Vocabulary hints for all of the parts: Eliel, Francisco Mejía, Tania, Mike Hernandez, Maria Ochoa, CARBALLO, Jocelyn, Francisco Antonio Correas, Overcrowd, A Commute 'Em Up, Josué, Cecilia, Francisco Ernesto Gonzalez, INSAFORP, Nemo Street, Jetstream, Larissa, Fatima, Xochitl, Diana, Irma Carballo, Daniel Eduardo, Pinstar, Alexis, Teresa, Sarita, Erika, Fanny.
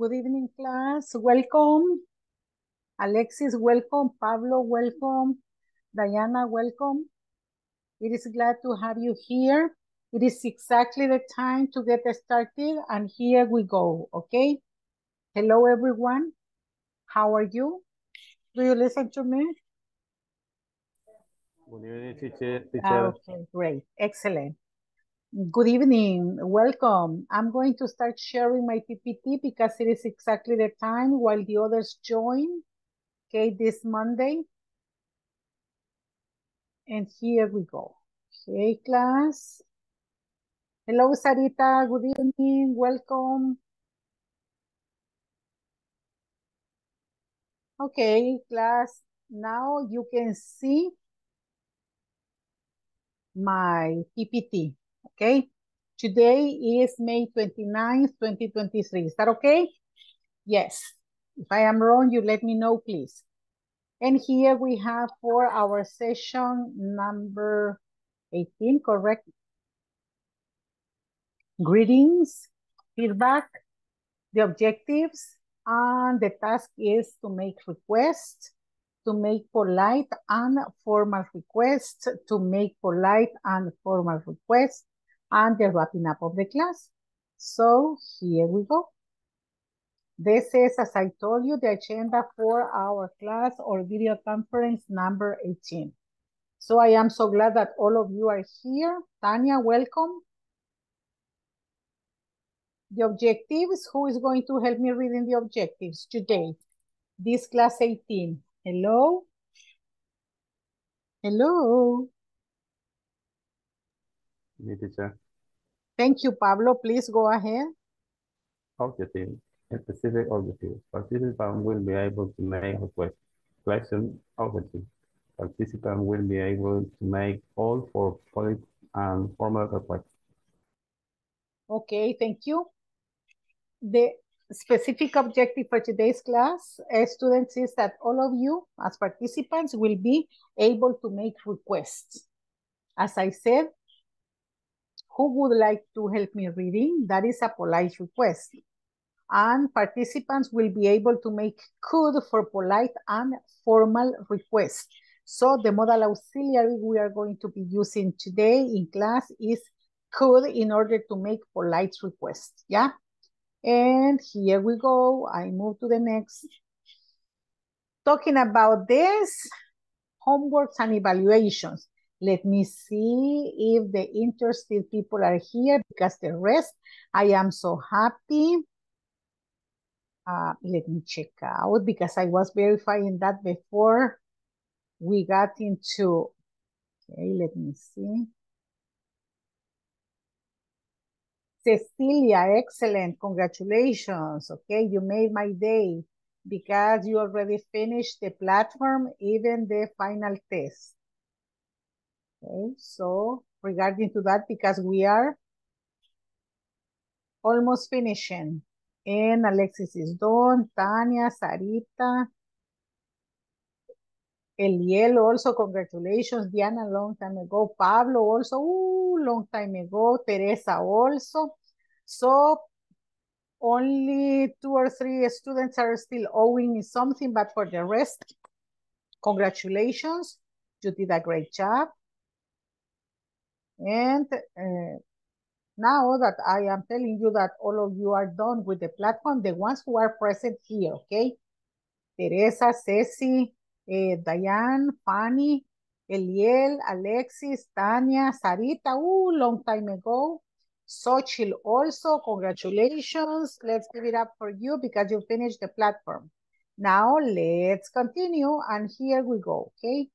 Good evening, class. Welcome. Alexis, welcome. Pablo, welcome. Diana, welcome. It is glad to have you here. It is exactly the time to get started, and here we go, okay? Hello, everyone. How are you? Do you listen to me? Good evening, teacher. Okay, great. Excellent. Good evening. Welcome. I'm going to start sharing my PPT because it is exactly the time while the others join, okay, this Monday. And here we go. Okay, class. Hello, Sarita. Good evening. Welcome. Okay, class. Now you can see my PPT. Okay. Today is May 29th, 2023. Is that okay? Yes. If I am wrong, you let me know, please. And here we have for our session number 18, correct? Greetings, feedback, the objectives, and the task is to make requests, to make polite and formal requests, and the wrapping up of the class. So here we go. This is, as I told you, the agenda for our class or video conference number 18. So I am so glad that all of you are here. Tania, welcome. The objectives, who is going to help me reading the objectives today? This class 18. Hello? Hello? Me, teacher. Thank you, Pablo. Please go ahead. Objective. A specific objective. Participant will be able to make a question. Question objective. Participant will be able to make all for polite and formal requests. Okay, thank you. The specific objective for today's class, students, is that all of you as participants will be able to make requests. As I said, who would like to help me reading? That is a polite request. And participants will be able to make could for polite and formal requests. So the modal auxiliary we are going to be using today in class is could in order to make polite requests, yeah? And here we go. I move to the next. Talking about this, homeworks and evaluations. Let me see if the interested people are here because the rest, I am so happy. Let me check out because I was verifying that before we got into, okay, let me see. Cecilia, excellent, congratulations. Okay, you made my day because you already finished the platform, even the final test. Okay, so regarding to that, because we are almost finishing. And Alexis is done, Tania, Sarita, Eliel also, congratulations. Diana, long time ago. Pablo also, long time ago. Teresa also. So only 2 or 3 students are still owing something, but for the rest, congratulations. You did a great job. And now that I am telling you that all of you are done with the platform, the ones who are present here, okay? Teresa, Ceci, Diane, Fanny, Eliel, Alexis, Tania, Sarita, long time ago. Xochitl also, congratulations. Let's give it up for you because you finished the platform. Now let's continue and here we go, okay?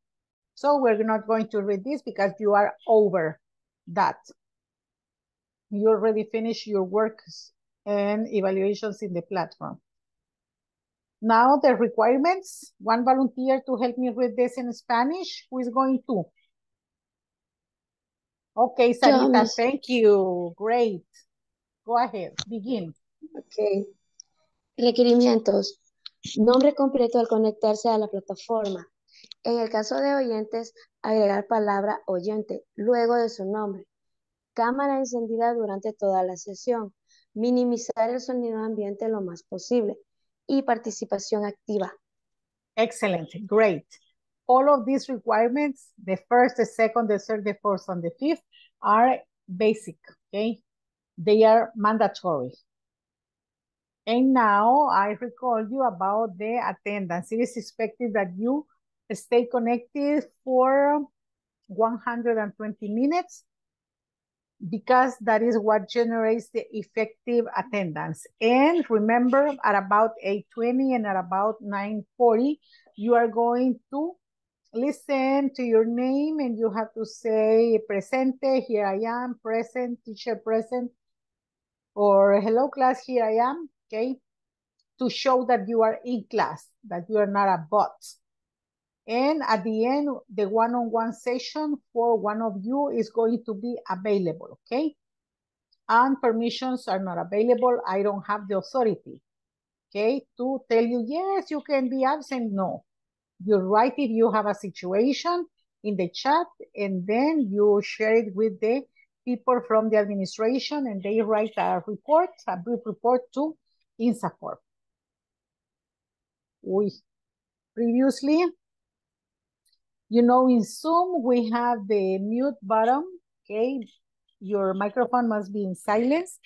So we're not going to read this because you are over that. You already finished your works and evaluations in the platform. Now the requirements, one volunteer to help me read this in Spanish. Who is going to? Okay, Sarita, thank you. Great. Go ahead, begin. Okay. Requerimientos. Nombre completo al conectarse a la plataforma. En el caso de oyentes, agregar palabra oyente luego de su nombre. Cámara encendida durante toda la sesión. minimizar el sonido ambiente lo más posible y participación activa. Excellent, great. All of these requirements, the first, the second, the third, the fourth, and the fifth, are basic, okay? They are mandatory. And now I recall you about the attendance. It is expected that you stay connected for 120 minutes because that is what generates the effective attendance. And remember, at about 8:20 and at about 9:40, you are going to listen to your name and you have to say presente, here I am, present, teacher present, or hello class, here I am, okay? To show that you are in class, that you are not a bot. And at the end, the one-on-one session for one of you is going to be available, okay? And permissions are not available. I don't have the authority, okay, to tell you, yes, you can be absent. No, you're right if you have a situation in the chat, and then you share it with the people from the administration, and they write a report, a brief report to INSAFORP. Previously, you know, in Zoom, we have the mute button, okay? Your microphone must be in silence.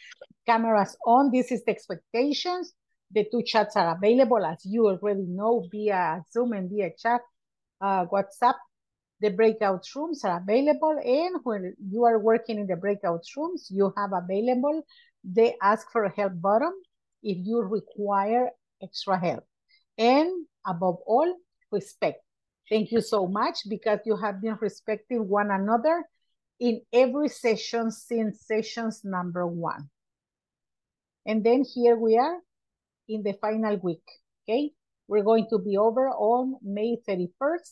Cameras on, this is the expectations. The two chats are available, as you already know, via Zoom and via chat, WhatsApp. The breakout rooms are available, and when you are working in the breakout rooms, you have available the ask for help button if you require extra help. And above all, respect. Thank you so much, because you have been respecting one another in every session since sessions number 1. And then here we are in the final week, okay? We're going to be over on May 31st.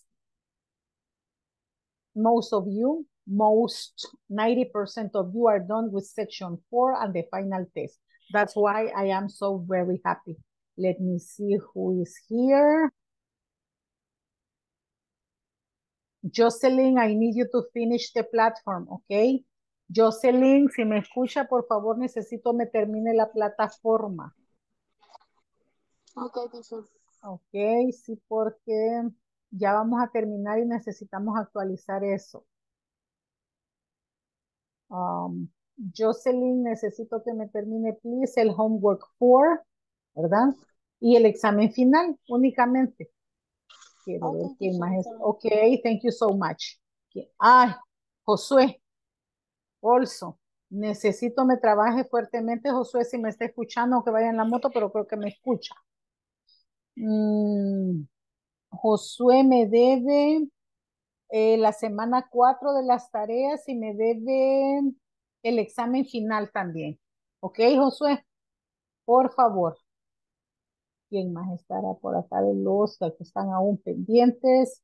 Most of you, 90% of you are done with section 4 and the final test. That's why I am so very happy. Let me see who is here. Jocelyn, I need you to finish the platform, okay? Jocelyn, si me escucha, por favor, necesito me termine la plataforma. Ok, teacher. Ok, sí, porque ya vamos a terminar y necesitamos actualizar eso. Jocelyn, necesito que me termine, please, el homework 4, ¿verdad? Y el examen final únicamente. Quiero ver quién más es. Ok, thank you so much. Okay. Ah, Josué, also, necesito me trabaje fuertemente. Josué, si me está escuchando, aunque vaya en la moto, pero creo que me escucha. Josué me debe la semana 4 de las tareas y me debe el examen final también. ¿Ok, Josué? Por favor. ¿Quién más estará por acá de los que están aún pendientes?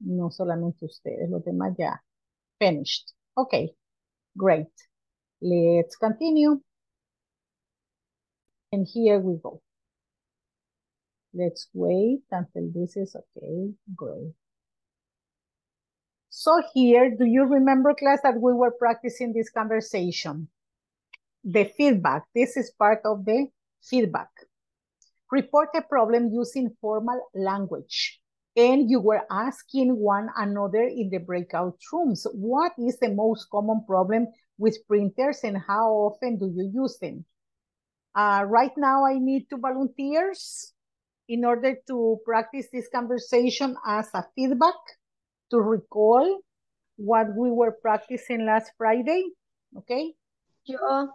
No solamente ustedes, los demás ya. Finished. Ok, great. Let's continue. And here we go. Let's wait until this is okay. Great. So here, do you remember, class, that we were practicing this conversation? The feedback. This is part of the feedback. Report a problem using formal language. And you were asking one another in the breakout rooms, what is the most common problem with printers and how often do you use them? Right now, I need two volunteers in order to practice this conversation as a feedback, to recall what we were practicing last Friday, okay? Yeah.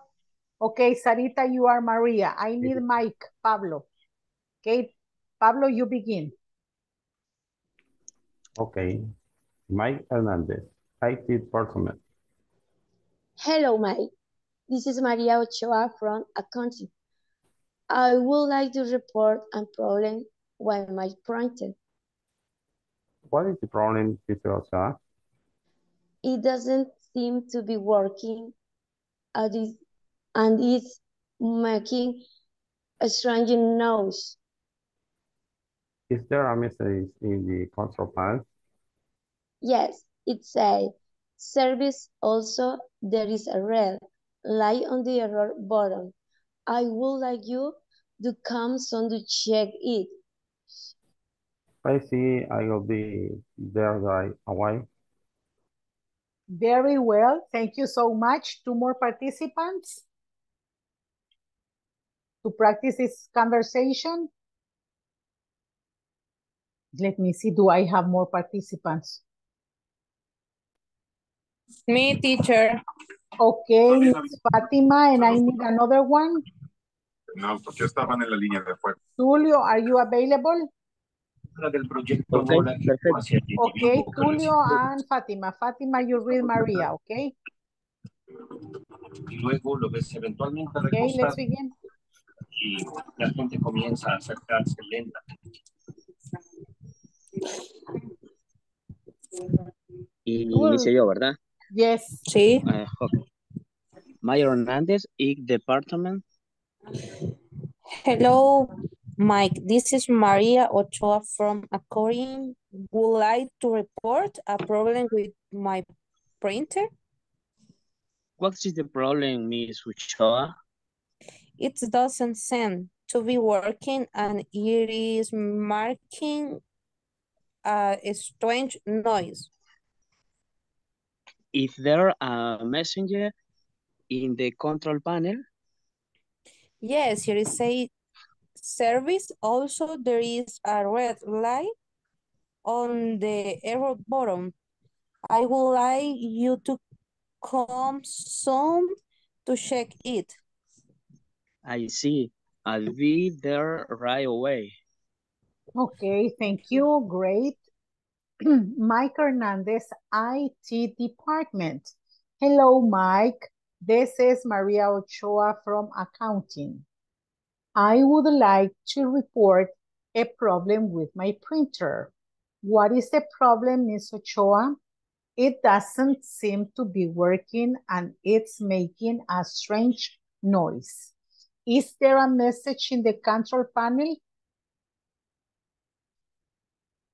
Okay, Sarita, you are Maria. I need Mike, Pablo. Okay, Pablo, you begin. Okay, Mike Hernandez, IT department. Hello, Mike. This is Maria Ochoa from accounting. I would like to report a problem while my printing. What is the problem, Mr. Ochoa? It doesn't seem to be working, and it's making a strange noise. Is there a message in the control panel? Yes, it says service. Also, there is a red lie on the error button. I would like you to come soon to check it. I see, I will be there right away. Very well, thank you so much. Two more participants to practice this conversation. Let me see, do I have more participants? Me, teacher. Okay, Fatima, and I need another one. No, porque estaban en la línea de fuego. Tulio, are you available? Del proyecto. Okay, Tulio and Fatima. Fatima, you read Maria, okay? Y luego lo ves eventualmente recostar. Okay, let's begin. Y la gente comienza a acercarse lentamente. Y inicio yo, ¿verdad? Yes. Sí. Okay. Maria Hernandez, IC Department. Hello, Mike. This is Maria Ochoa from Accoring. Would like to report a problem with my printer. What is the problem, Ms. Ochoa? It doesn't seem to be working and it is marking a strange noise. Is there a messenger in the control panel? Yes, here is a service. Also, there is a red light on the error bottom. I would like you to come soon to check it. I see. I'll be there right away. Okay, thank you. Great. Mike Hernandez, IT department. Hello, Mike. This is Maria Ochoa from accounting. I would like to report a problem with my printer. What is the problem, Ms. Ochoa? It doesn't seem to be working and it's making a strange noise. Is there a message in the control panel?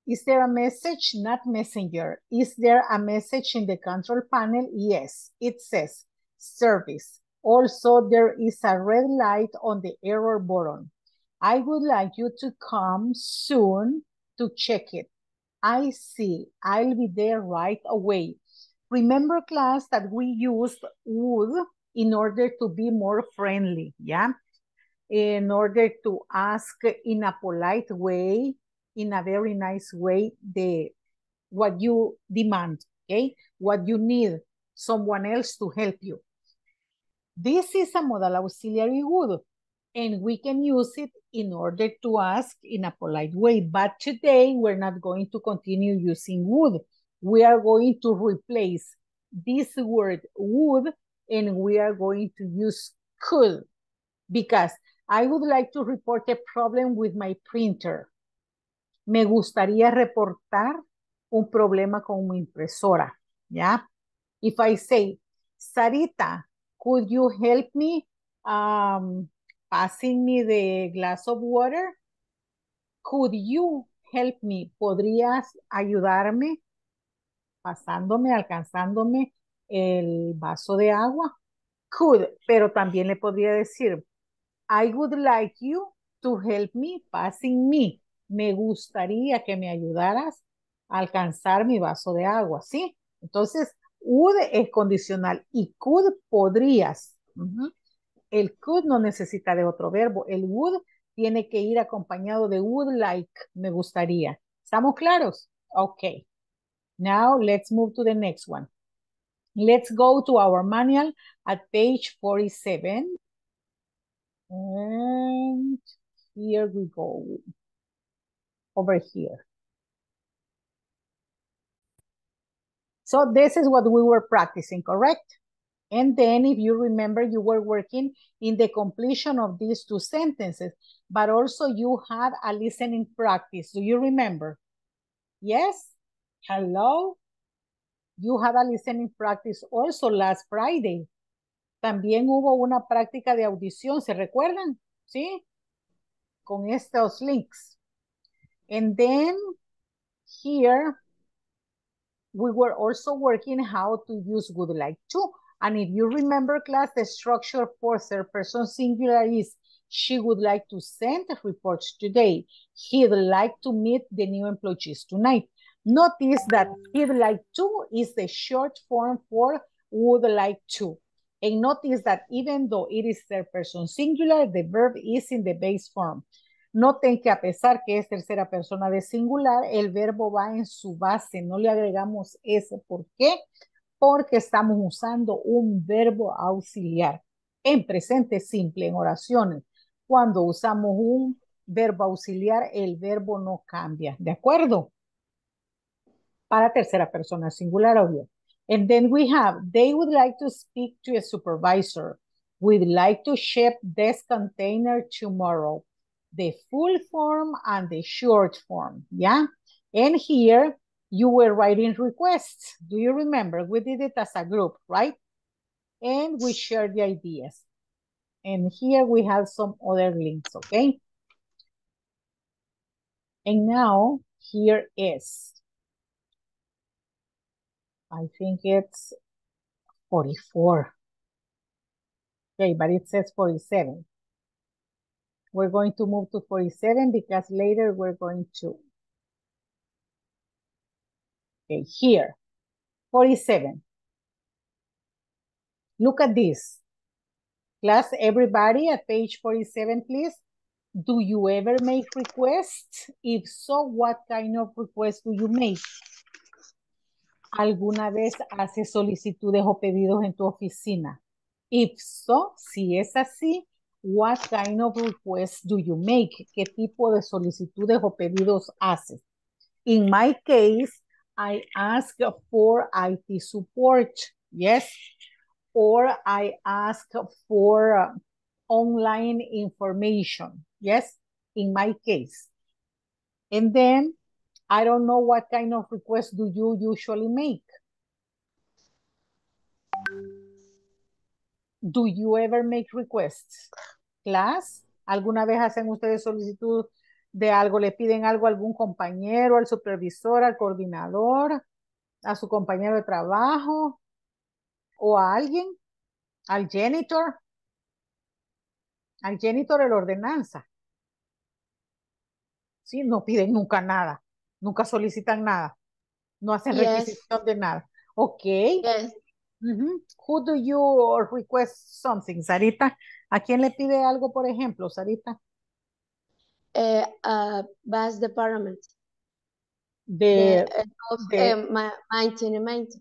Is there a message? Not messenger. Is there a message in the control panel? Yes, it says service. Also, there is a red light on the error button. I would like you to come soon to check it. I see. I'll be there right away. Remember, class, that we used would in order to be more friendly, yeah? In order to ask in a polite way, in a very nice way, what you demand, okay? What you need someone else to help you. This is a modal auxiliary would, and we can use it in order to ask in a polite way. But today, we're not going to continue using would. We are going to replace this word would, and we are going to use could, because I would like to report a problem with my printer. Me gustaría reportar un problema con mi impresora, yeah? If I say, Sarita, could you help me passing me the glass of water? Could you help me? ¿Podrías ayudarme pasándome, alcanzándome el vaso de agua? Could, pero también le podría decir, I would like you to help me passing me. Me gustaría que me ayudaras a alcanzar mi vaso de agua, ¿sí? Entonces, would es condicional y could podrías. El could no necesita de otro verbo. El would tiene que ir acompañado de would like, me gustaría. ¿Estamos claros? Okay. Now, let's move to the next one. Let's go to our manual at page 47. And here we go. Over here. So this is what we were practicing, correct? And then if you remember, you were working in the completion of these two sentences, but also you had a listening practice. Do you remember? Yes? Hello? You had a listening practice also last Friday. También hubo una práctica de audición, ¿se recuerdan? ¿Sí? Con estos links. And then here, we were also working how to use would like to. And if you remember, class, the structure for third person singular is she would like to send the reports today. He'd like to meet the new employees tonight. Notice that he'd like to is the short form for would like to. And notice that even though it is third person singular, the verb is in the base form. Noten que a pesar que es tercera persona de singular, el verbo va en su base. No le agregamos S. ¿Por qué? Porque estamos usando un verbo auxiliar en presente simple, en oraciones. Cuando usamos un verbo auxiliar, el verbo no cambia. ¿De acuerdo? Para tercera persona singular, obvio. And then we have, they would like to speak to a supervisor. We'd like to ship this container tomorrow. The full form and the short form, yeah? And here, you were writing requests. Do you remember? We did it as a group, right? And we shared the ideas. And here we have some other links, okay? And now, here is, I think it's 44. Okay, but it says 47. We're going to move to 47 because later we're going to. Okay, here, 47. Look at this. Class, everybody at page 47, please. Do you ever make requests? If so, what kind of requests do you make? ¿Alguna vez haces solicitudes o pedidos en tu oficina? If so, si es así, what kind of requests do you make? ¿Qué tipo de solicitudes o pedidos haces? In my case, I ask for IT support, yes? Or I ask for online information, yes? In my case. And then, I don't know what kind of requests do you usually make. Do you ever make requests? Class, ¿alguna vez hacen ustedes solicitud de algo? ¿Le piden algo a algún compañero, al supervisor, al coordinador, a su compañero de trabajo o a alguien? ¿Al janitor? Al janitor de la ordenanza. Sí, no piden nunca nada. Nunca solicitan nada. No hacen requisición de nada. Ok. Yes. Mm-hmm. Who do you request something, Sarita? ¿A quién le pide algo, por ejemplo, Sarita? Bus department. Maintenance.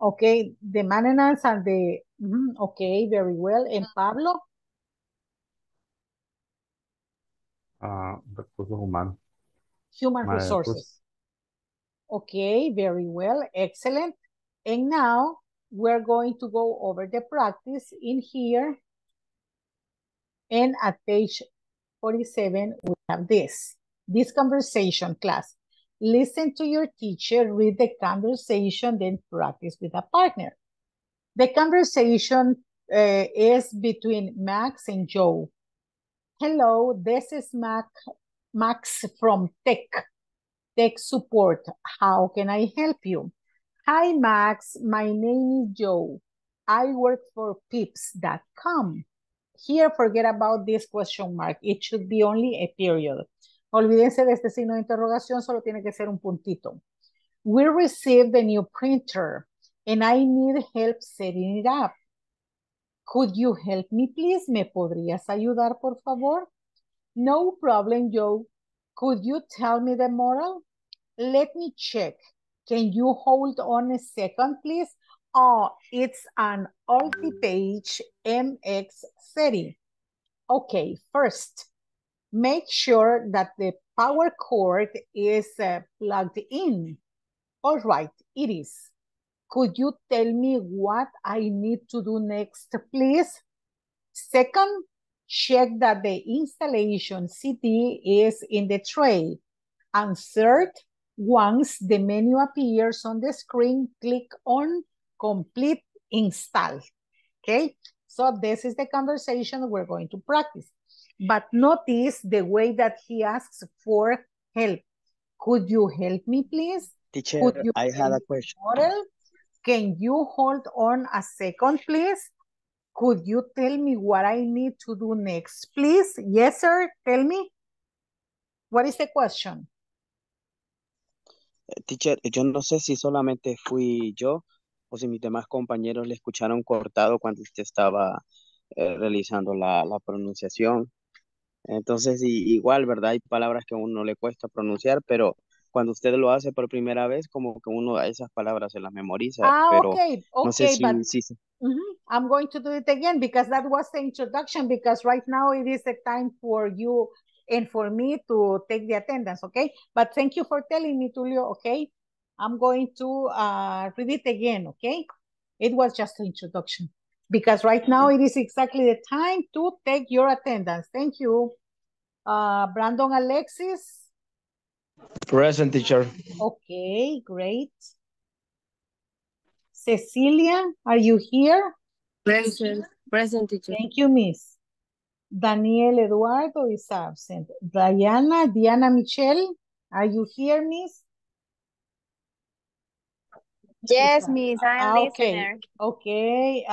Okay, the maintenance and the... Mm-hmm. Okay, very well. And Pablo? Recursos humanos. Human resources. Okay, very well. Excellent. And now... we're going to go over the practice in here. And at page 47, we have this. This conversation, class. Listen to your teacher, read the conversation, then practice with a partner. The conversation is between Max and Joe. Hello, this is Max from Tech Support. How can I help you? Hi, Max. My name is Joe. I work for pips.com. Here, forget about this question mark. It should be only a period. Olvídense de este signo de interrogación, solo tiene que ser un puntito. We received a new printer, and I need help setting it up. Could you help me, please? ¿Me podrías ayudar, por favor? No problem, Joe. Could you tell me the model? Let me check. Can you hold on a second, please? Oh, it's an Altipage MX30. Okay, first, make sure that the power cord is plugged in. All right, it is. Could you tell me what I need to do next, please? Second, check that the installation CD is in the tray. And third, once the menu appears on the screen, click on Complete Install, okay? So this is the conversation we're going to practice. But notice the way that he asks for help. Could you help me, please? Teacher, I had a question. Model? Can you hold on a second, please? Could you tell me what I need to do next, please? Yes, sir. Tell me. What is the question? Teacher, yo no sé si solamente fui yo o si mis demás compañeros le escucharon cortado cuando usted estaba realizando la pronunciación. Entonces, igual, ¿verdad? Hay palabras que a uno le cuesta pronunciar, pero cuando usted lo hace por primera vez, como que uno a esas palabras se las memoriza. Ah, pero okay, no sé si... I'm going to do it again because that was the introduction, because right now it is the time for you and for me to take the attendance, okay? But thank you for telling me, Tulio, okay? I'm going to read it again, okay? It was just an introduction because right now it is exactly the time to take your attendance. Thank you. Brandon Alexis. Present, teacher. Okay, great. Cecilia, are you here? Present. Present, teacher. Thank you, miss. Daniel Eduardo is absent. Diana Michelle, are you here, miss? Yes, miss, I'm listener. Okay.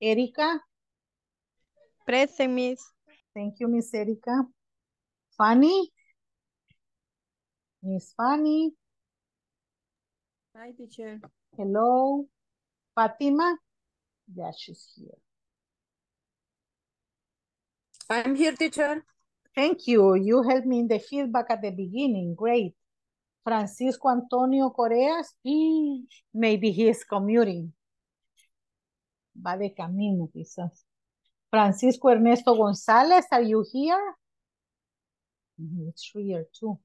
Erika? Present, miss. Thank you, miss Erika. Fanny? Miss Fanny? Hi, teacher. Hello. Fatima? Yeah, she's here. I'm here, teacher. Thank you. You helped me in the feedback at the beginning. Great. Francisco Antonio Correas. Maybe he is commuting. Va de camino, quizás. Francisco Ernesto Gonzalez, are you here? It's here, too.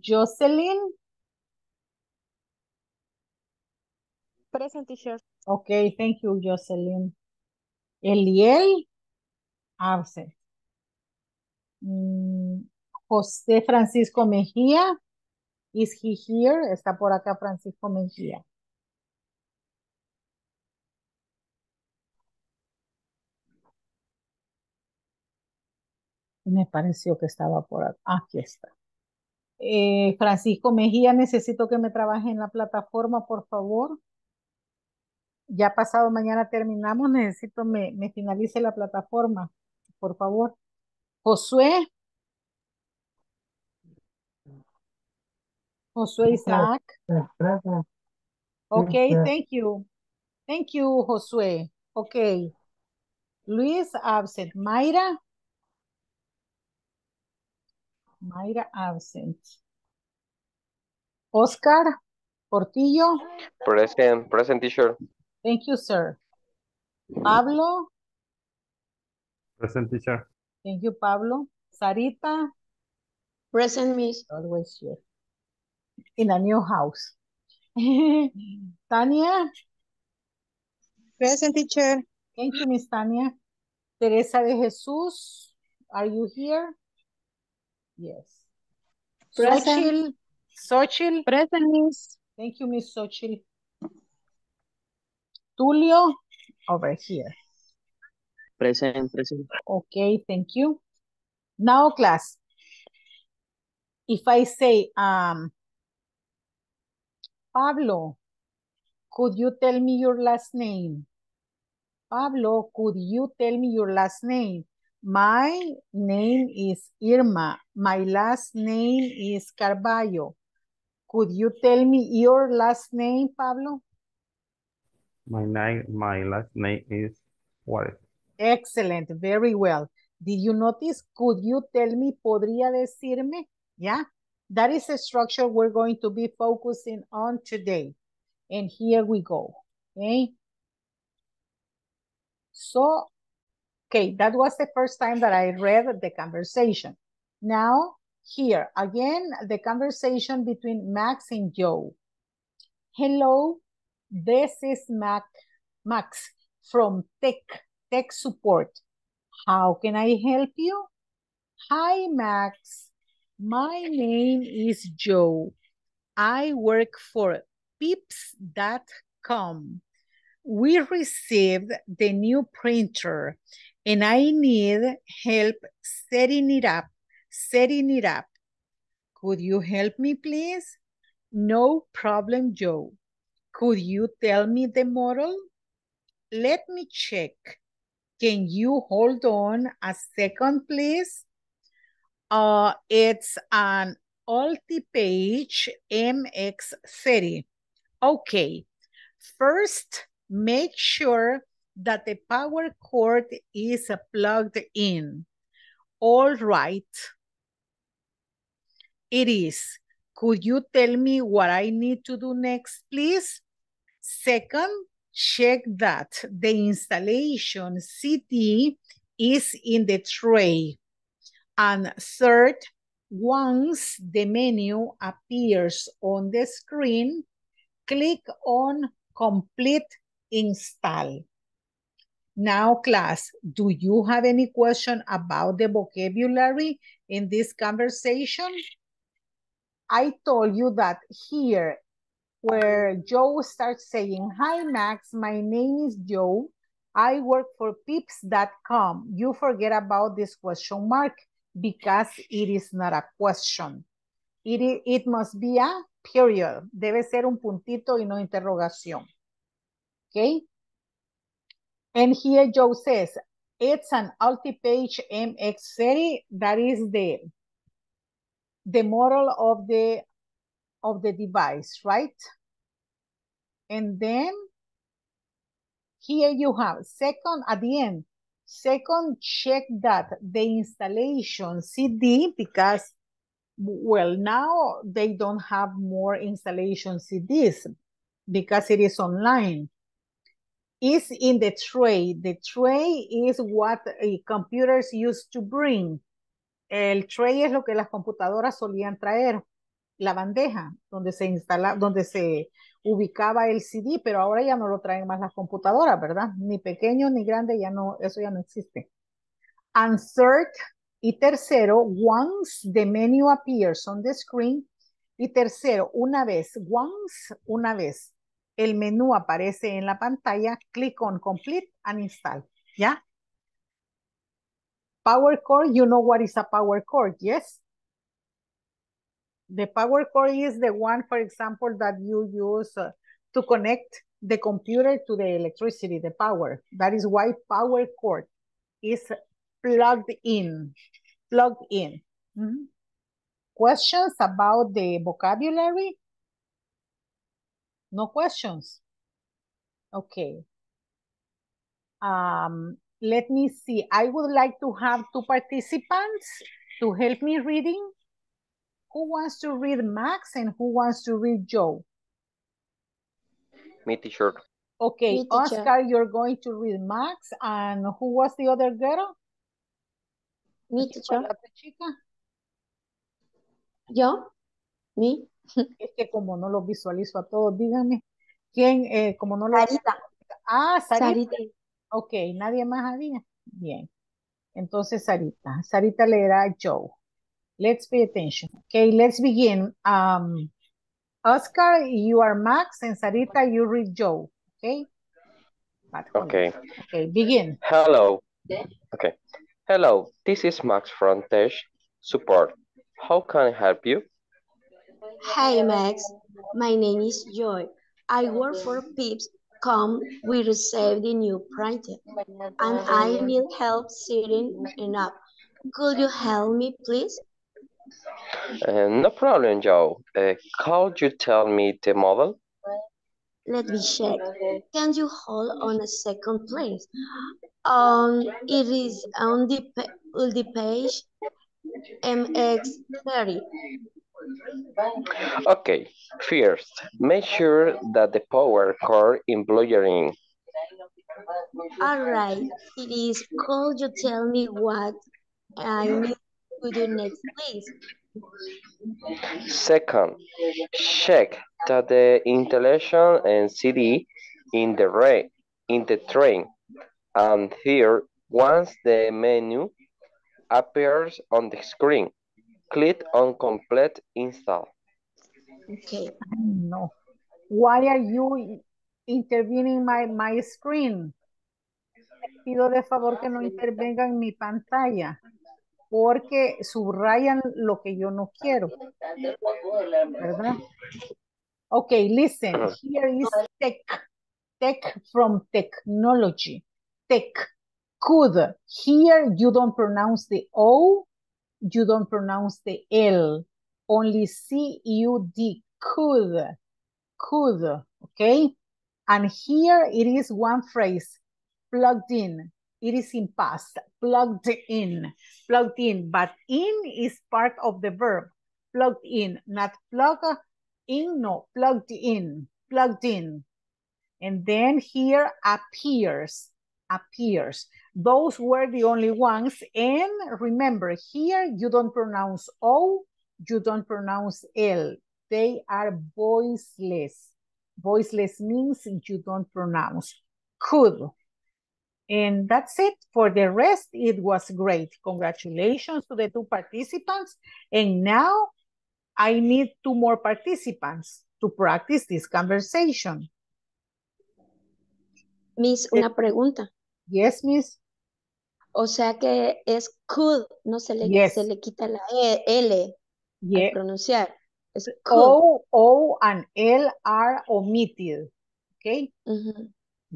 Jocelyn? Present, teacher. Okay, thank you, Jocelyn. Eliel, absent. José Francisco Mejía, is he here? Está por acá Francisco Mejía. Me pareció que estaba por acá. Aquí está. Francisco Mejía, necesito que me trabaje en la plataforma, por favor. Ya pasado mañana terminamos, necesito me finalice la plataforma, por favor. Josué. Josué Isaac. Okay, thank you. Thank you, Josué. Okay. Luis absent. Mayra. Mayra absent. Oscar Portillo. Present, teacher. Thank you, sir. Pablo. Present, teacher. Thank you, Pablo. Sarita. Present, miss. Always here. In a new house. Tania. Present, teacher. Thank you, Miss Tania. Teresa de Jesus. Are you here? Yes. Present. Xochitl. Present, miss. Thank you, Miss Xochitl. Tulio, over here. Present. Okay, thank you. Now, class, if I say, Pablo, could you tell me your last name? Pablo, could you tell me your last name? My name is Irma. My last name is Carballo. Could you tell me your last name, Pablo? My last name is Juarez. Excellent. Very well. Did you notice? Could you tell me? Podría decirme? Yeah. That is the structure we're going to be focusing on today. And here we go. Okay. So, okay. That was the first time that I read the conversation. Now, here again, the conversation between Max and Joe. Hello. This is Max from tech support. How can I help you? Hi, Max. My name is Joe. I work for pips.com. We received the new printer and I need help setting it up. Could you help me, please? No problem, Joe. Could you tell me the model? Let me check. Can you hold on a second, please? It's an Altipage MX30. Okay. First, make sure that the power cord is plugged in. All right. It is. Could you tell me what I need to do next, please? Second, check that the installation CD is in the tray. And third, once the menu appears on the screen, click on Complete Install. Now, class, do you have any question about the vocabulary in this conversation? I told you that here, where Joe starts saying, hi, Max, my name is Joe. I work for pips.com. You forget about this question mark because it is not a question. It must be a period. Debe ser un puntito y no interrogación. Okay? And here Joe says, it's an Altipage MX30. That is the model of the device, right? And then here you have second at the end. Second, check that the installation CD, because, well, now they don't have more installation CDs because it is online. Is in the tray. The tray is what computers used to bring. El tray es lo que las computadoras solían traer, la bandeja donde se instala, donde se ubicaba el CD, pero ahora ya no lo traen más las computadoras, ¿verdad? Ni pequeño ni grande, ya no, eso ya no existe. And third, y tercero, once the menu appears on the screen, y tercero, una vez, once, una vez, el menú aparece en la pantalla, click on Complete and Install, ¿ya? Power cord, you know what is a power cord, yes? The power cord is the one, for example, that you use to connect the computer to the electricity, the power. That is why power cord is plugged in. Plugged in. Mm-hmm. Questions about the vocabulary? No questions? Okay. Let me see. I would like to have two participants to help me reading. Who wants to read Max and who wants to read Joe? Me, teacher. Okay, me, Oscar, teacher. You're going to read Max. And who was the other girl? Me, teacher. ¿La otra chica? Yo. Me. Es que como no los visualizo a todos, díganme. ¿Quién? Como no lo... Sarita. Ah, Sarita. Ok, nadie más había. Bien. Entonces, Sarita. Sarita leerá a Joe. Let's pay attention. Okay, let's begin. Oscar, you are Max, and Sarita, you read Joe. Okay? Okay. Okay, begin. Hello. Okay. Hello, this is Max from Tech Support. How can I help you? Hi, Max. My name is Joy. I work for Pips.com. We received the new printer, and I need help setting it up. Could you help me, please? No problem, Joe. Could you tell me the model? Let me check. Can you hold on a second, please? It is on the page MX30. Okay. First, make sure that the power cord is plugged in. All right. It is. Could you tell me what I need to do next, please? Second, check that the installation and CD in the train. And here, once the menu appears on the screen, click on Complete Install. Okay. No. Why are you intervening my screen? Pido de favor que no intervenga en mi pantalla. porque subrayan lo que yo no quiero, ¿verdad? Ok, listen, here is tech, tech from technology, tech, could, here you don't pronounce the O, you don't pronounce the L, only C-U-D, could, okay? And here it is one phrase, plugged in. It is in past, plugged in, but in is part of the verb, plugged in, not plug in, no, plugged in. And then here appears. Those were the only ones. And remember, here you don't pronounce O, you don't pronounce L. They are voiceless. Voiceless means you don't pronounce. Could. And that's it. For the rest, it was great. Congratulations to the two participants. And now I need two more participants to practice this conversation. Miss, una pregunta. Yes, Miss. O sea que es could, no se le, yes, se le quita la L, yes, al pronunciar. Es could. O and L are omitted. Okay? Mm-hmm.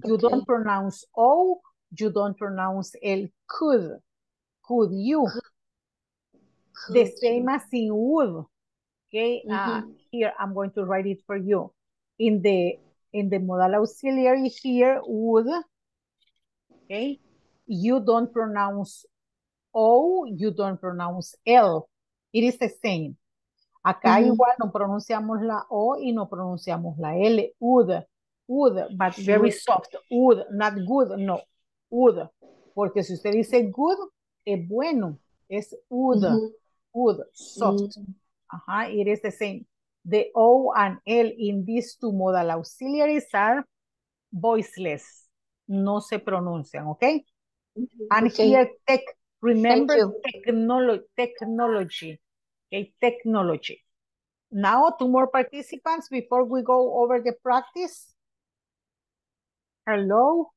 You okay. Don't pronounce O. You don't pronounce L. Could you? Could the same you. As in would. Okay, mm-hmm. Here I'm going to write it for you. In the modal auxiliary here, would, okay? You don't pronounce O, you don't pronounce L. It is the same. Acá mm-hmm. igual no pronunciamos la O y no pronunciamos la L. Would, but very soft. Would, not good, no. Would, porque si usted dice good, es bueno, es would, mm-hmm. would, soft. Mm-hmm. Ajá, it is the same. The O and L in these two modal auxiliaries are voiceless. No se pronuncian, okay? Mm-hmm. And okay. Here, tech, remember technology. Okay, technology. Now, two more participants before we go over the practice. Hello?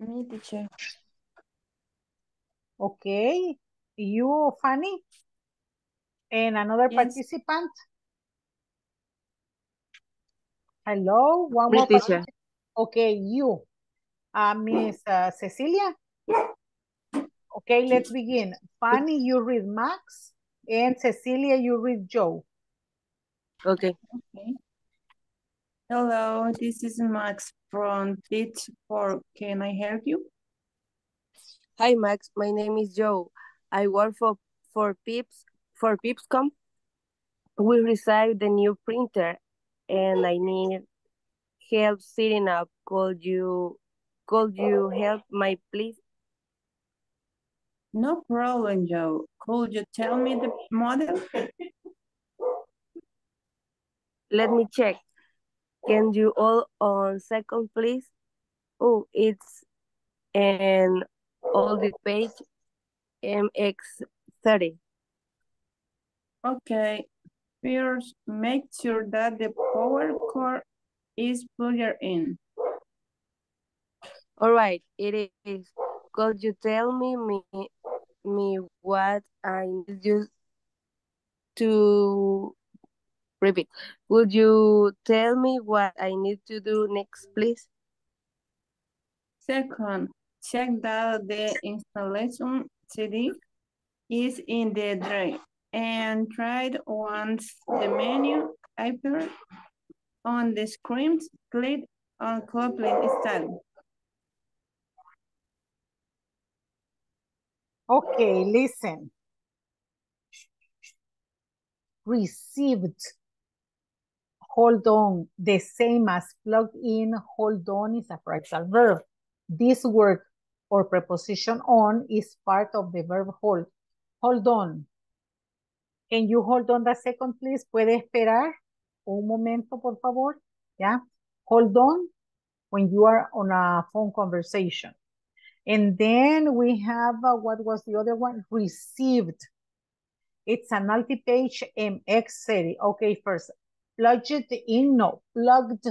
Me, teacher. Okay. You, Fanny? And another yes. participant? Hello? One more teacher. Okay, you. Miss Cecilia? Okay, let's begin. Fanny, you read Max. And Cecilia, you read Joe. Okay. Hello, this is Max from Pittsburgh. Can I help you? Hi, Max. My name is Joe. I work for pips.com. We received the new printer, and I need help setting up. Could you help me, please? No problem, Joe. Could you tell me the model? Let me check. Can you all on second, please? Oh, it's an Altipage MX30. Okay. First, make sure that the power cord is plugged in. All right, it is. Could you tell me what I need to repeat? Would you tell me what I need to do next, please? Second, check that the installation CD is in the drive and try once the menu appears on the screen, click on coupling install. Okay, listen. Received. Hold on, the same as plug in, hold on is a phrasal verb. This word or preposition on is part of the verb hold. Hold on. Can you hold on a second, please? ¿Puede esperar un momento, por favor? Yeah. Hold on when you are on a phone conversation. And then we have, what was the other one? Received. It's an Altipage MX30. Okay, first. Plugged in, no, plugged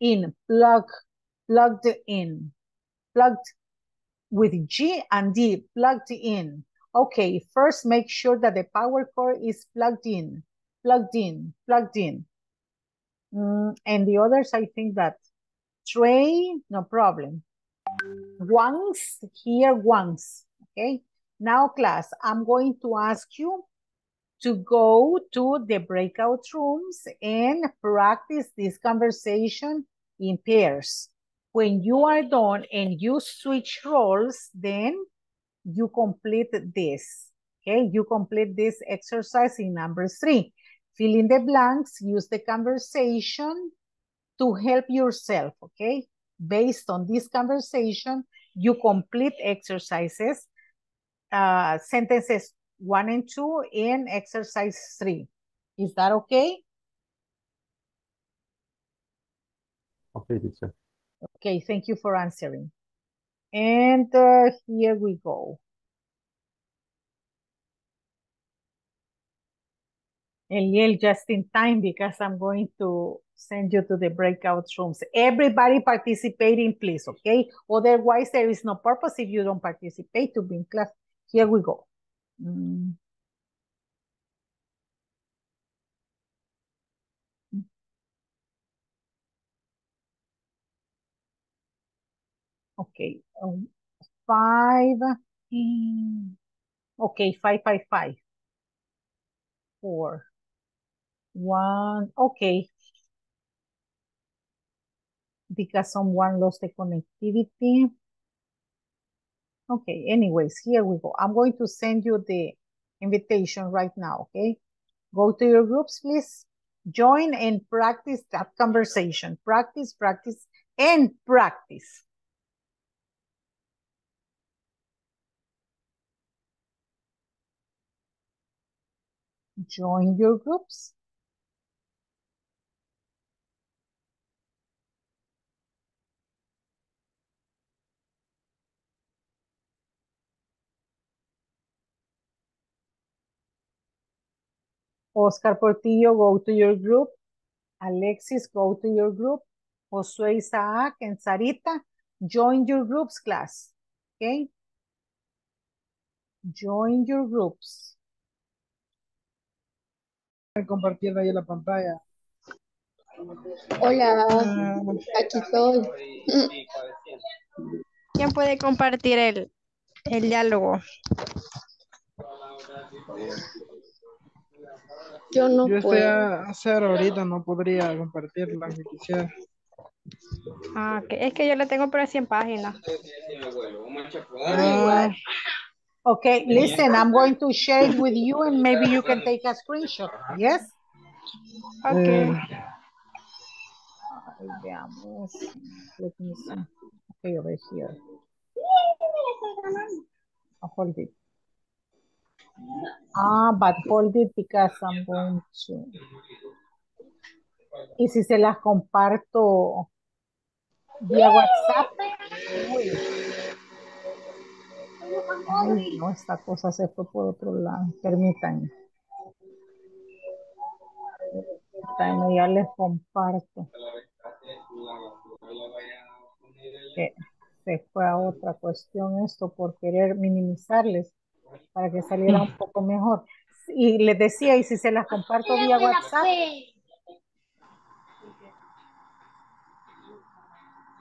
in, plugged in, plugged with G and D plugged in. Okay, first make sure that the power cord is plugged in, plugged in, plugged in. And the others, I think that tray, no problem. Once, here once, okay? Now class, I'm going to ask you to go to the breakout rooms and practice this conversation in pairs. When you are done and you switch roles, then you complete this, okay? You complete this exercise in number 3. Fill in the blanks, use the conversation to help yourself, okay? Based on this conversation, you complete exercises, sentences 1 and 2 and exercise 3. Is that okay? Okay, teacher. Okay, thank you for answering. And here we go. Eliel, just in time because I'm going to send you to the breakout rooms. Everybody participating, please, okay? Otherwise, there is no purpose if you don't participate to be in class. Here we go. Okay, 5. Okay, 5 by 5. 4. 1. Okay. Because someone lost the connectivity. Okay, anyways, here we go. I'm going to send you the invitation right now, okay? Go to your groups, please. Join and practice that conversation. Practice, practice, and practice. Join your groups. Oscar Portillo, go to your group. Alexis, go to your group. Josué, Isaac, and Sarita, join your groups, class. Okay? Join your groups. Compartir ahí la pantalla. Hola, aquí estoy. ¿Quién puede compartir el diálogo? Yo no puedo. Yo estoy a hacer ahorita, no podría compartirla si quisiera. Ah, okay. Es que yo la tengo pero 100 páginas. Okay, listen, I'm going to share it with you and maybe you can take a screenshot, yes? Okay. Let me see. Okay, over here. I'll hold it. Ah, but hold it because I'm going to... ¿Y si se las comparto vía WhatsApp? Uy. Ay, no, esta cosa se fue por otro lado. Permítanme. Ya les comparto. Se fue a otra cuestión esto por querer minimizarles. Para que saliera un poco mejor. Y les decía, y si se las comparto vía WhatsApp,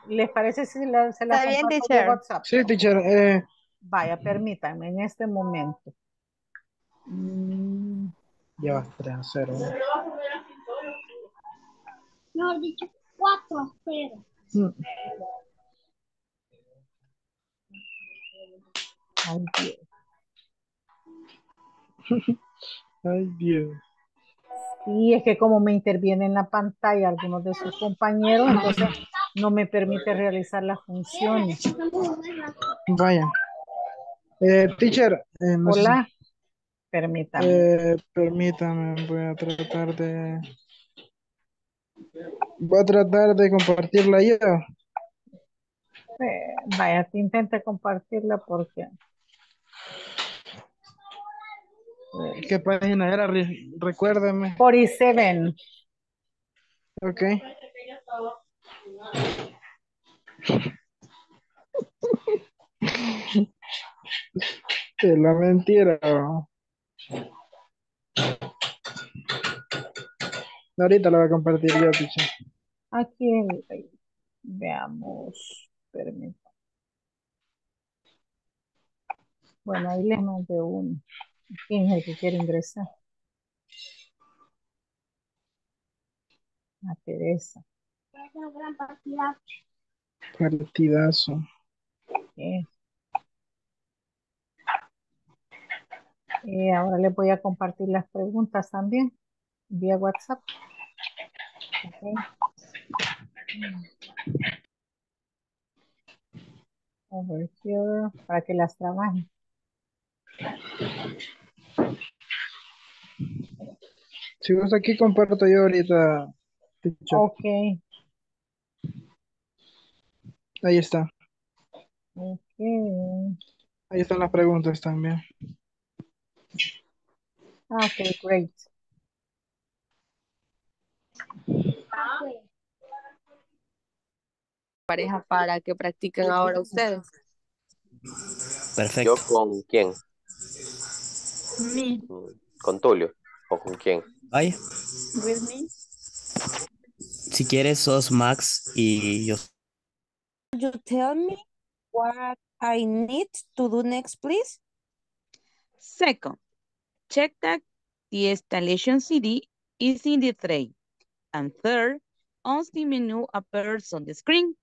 ¿les parece si se las comparto vía WhatsApp? Sí, teacher. Vaya, permítanme en este momento. Llevas 3-0. No, dije 4-0. Ay, Dios. Ay, Dios. Y es que como me interviene en la pantalla algunos de sus compañeros, entonces no me permite realizar las funciones. Vaya. Teacher. No. Hola. Sé. Permítame. Permítame, voy a tratar de compartirla yo. Vaya, intenta compartirla porque... ¿Qué página era? Recuérdame. 47. Ok. Es la mentira. Ahorita la voy a compartir yo, Picha. Aquí, veamos, permítanme. Bueno, ahí les mandé uno. ¿Quién es el que quiere ingresar? A Teresa. Es un gran partidazo. Partidazo. Okay. Ahora les voy a compartir las preguntas también vía WhatsApp. Okay. Over here, para que las trabajen. Si vos aquí comparto yo ahorita. Ok. Ahí está. Ok. Ahí están las preguntas también. Ok, great. Pareja para que practiquen ahora ustedes. Perfecto. ¿Yo con quién? Me. ¿Con Tulio? ¿O con quién? Ay. With me. Si quieres, sos Max y yo. You tell me what I need to do next, please. Second, check that the installation CD is in the tray. And third, once the menu appears on the screen,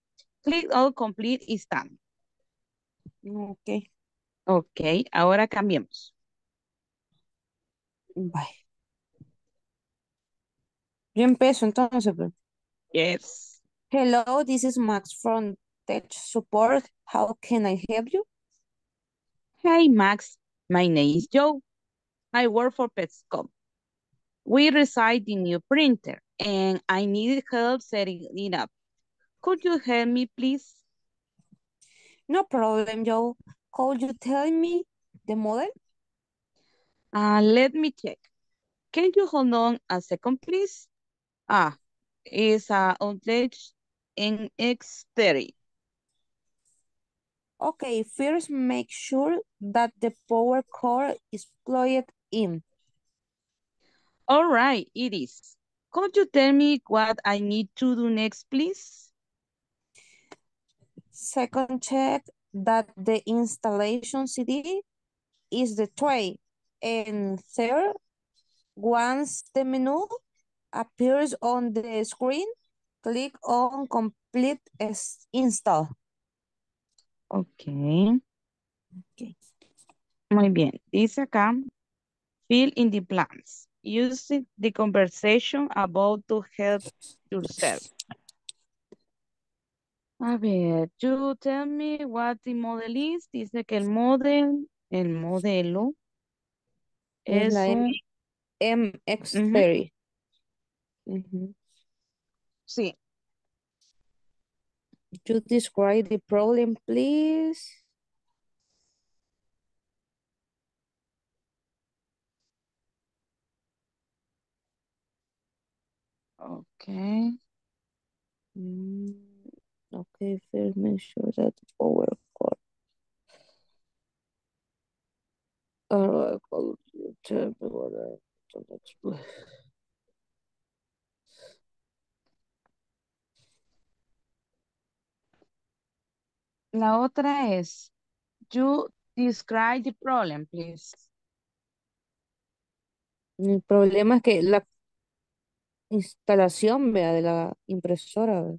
click all complete install. Ok. Ok, ahora cambiemos. Bye. Yo empiezo entonces. Yes. Hello, this is Max from Tech Support. How can I help you? Hey, Max. My name is Joe. I work for pips.com. We receive the new printer and I need help setting it up. Could you help me, please? No problem, Joe. Could you tell me the model? Let me check. Can you hold on a second, please? It's an Altipage MX30. Okay, first make sure that the power cord is plugged in. All right, it is. Could you tell me what I need to do next, please? Second, check that the installation CD is the tray. And third, once the menu appears on the screen, click on complete install. Okay. Okay. Muy bien. Dice acá, fill in the blanks. Use the conversation about to help yourself. A ver, you tell me what the model is. Dice que el modelo es la MX30. Sí. You describe the problem, please. Okay. Okay, first make sure that the power cord. You tell me what I don't explain. La otra es, you describe the problem, please. El problema es que la instalación, vea, de la impresora.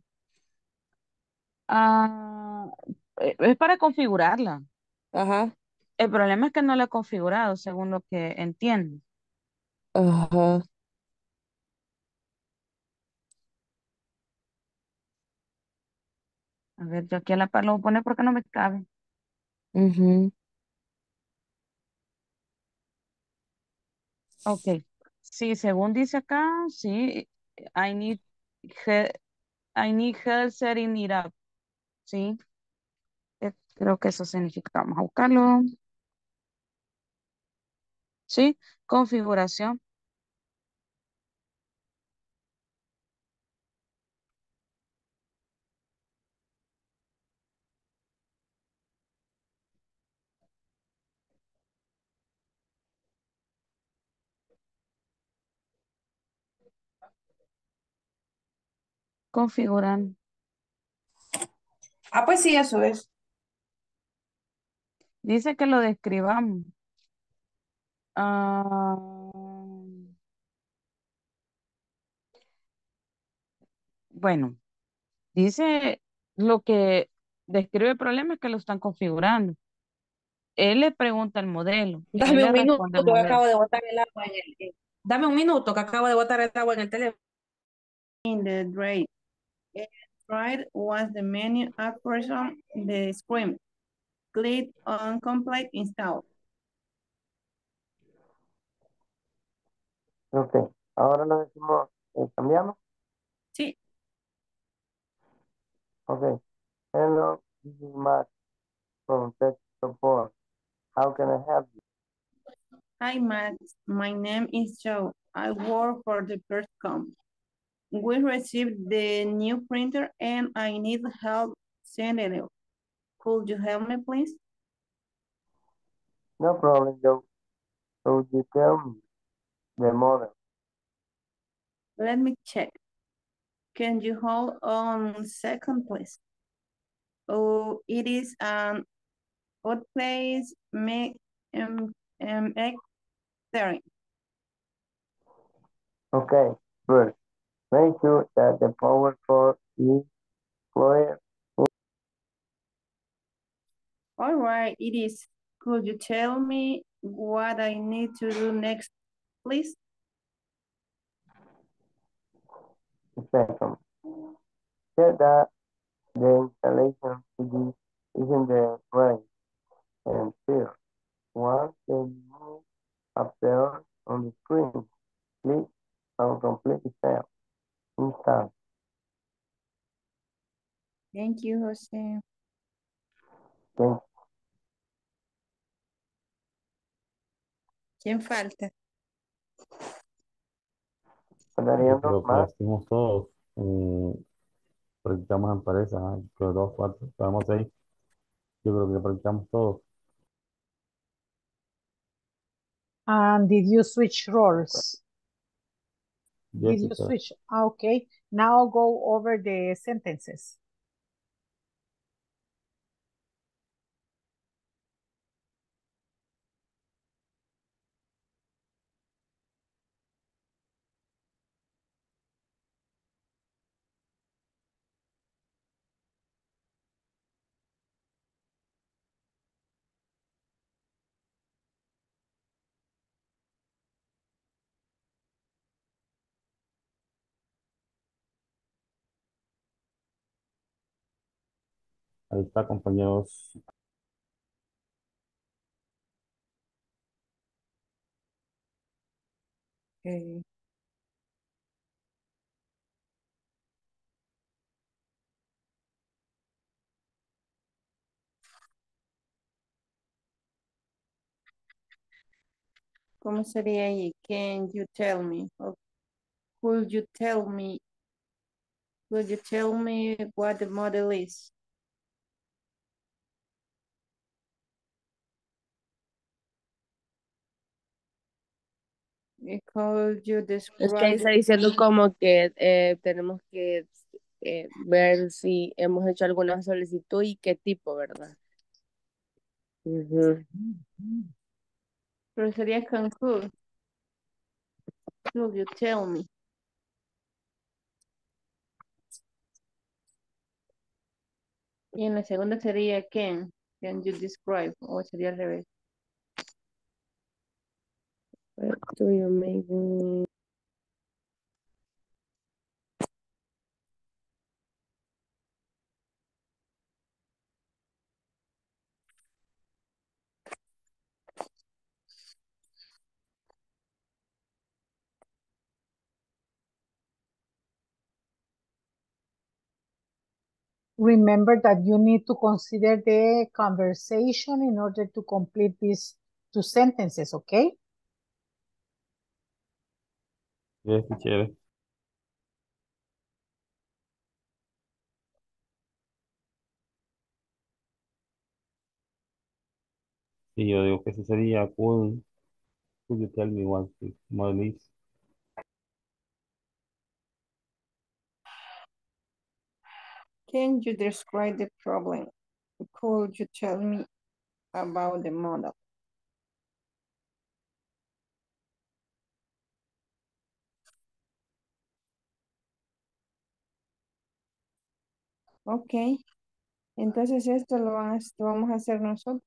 Es para configurarla. Ajá. El problema es que no la he configurado, según lo que entiendo. Ajá. A ver, yo aquí a la par lo voy a poner porque no me cabe. Uh-huh. Ok. Sí, según dice acá, sí. I need help setting it up. Sí. Creo que eso significa. Vamos a buscarlo. Sí. Configuración. Configuran. Ah, pues sí, eso es. Dice que lo describamos. Bueno, dice lo que describe el problema es que lo están configurando. Él le pregunta al modelo. Dame un minuto que acabo de botar el agua en el... Dame un minuto que acabo de botar el agua en el teléfono. In the drive. Right was the menu at first on the screen. Click on complete install. Ok, ahora lo decimos, ¿cambiamos? Sí. Ok. Hello, this is Mike from Tech Support. How can I help you? Hi, Matt. My name is Joe. I work for the pips.com. We received the new printer and I need help sending it. Could you help me, please? No problem, Joe. Could you tell me the model? Let me check. Can you hold on a second, please? Oh, it is an Altipage MX30. Okay, good. Make sure that the power cord is clear. All right, it is. Could you tell me what I need to do next, please? Second, check that the installation is in the right and here. Once they move up there on the screen, click on complete install. Thank you, Jose. Thank. ¿Quién falta? Creo que hicimos todos. Practicamos en pareja, creo 2, 4, estamos 6. Yo creo que practicamos todos. And did you switch roles? Yes, did you switch? Okay. Now go over the sentences. Ahí está, compañeros. Okay. ¿Cómo sería ahí? Can you tell me? Or could you tell me? Could you tell me what the model is? Es que ahí está diciendo como que tenemos que ver si hemos hecho alguna solicitud y qué tipo, ¿verdad? Uh-huh. Pero sería conclude. Could you tell me? Y en la segunda sería can you describe? O sería al revés. What do you make me? Remember that you need to consider the conversation in order to complete these 2 sentences, okay? Yes, teacher. Sí, yo digo que eso sería cool. Could you tell me what the model is? Can you describe the problem? Could you tell me about the model? Ok, entonces esto lo vamos a hacer nosotros.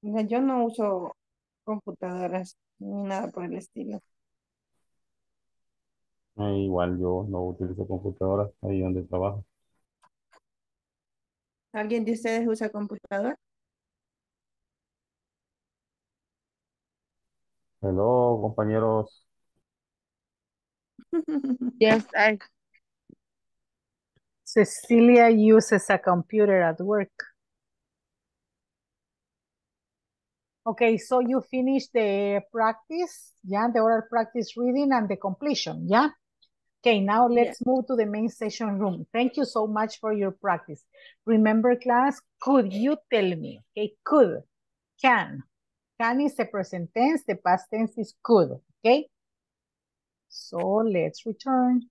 Yo no uso computadoras ni nada por el estilo. Igual yo no utilizo computadoras ahí donde trabajo. ¿Alguien de ustedes usa computadora? Hello, compañeros. Yes, I... Cecilia uses a computer at work. Okay, so you finish the practice, yeah, the oral practice reading and the completion, yeah? Okay, now let's move to the main session room. Thank you so much for your practice. Remember, class, could you tell me? Okay, could, can. Can is the present tense, the past tense is could, okay? So let's return.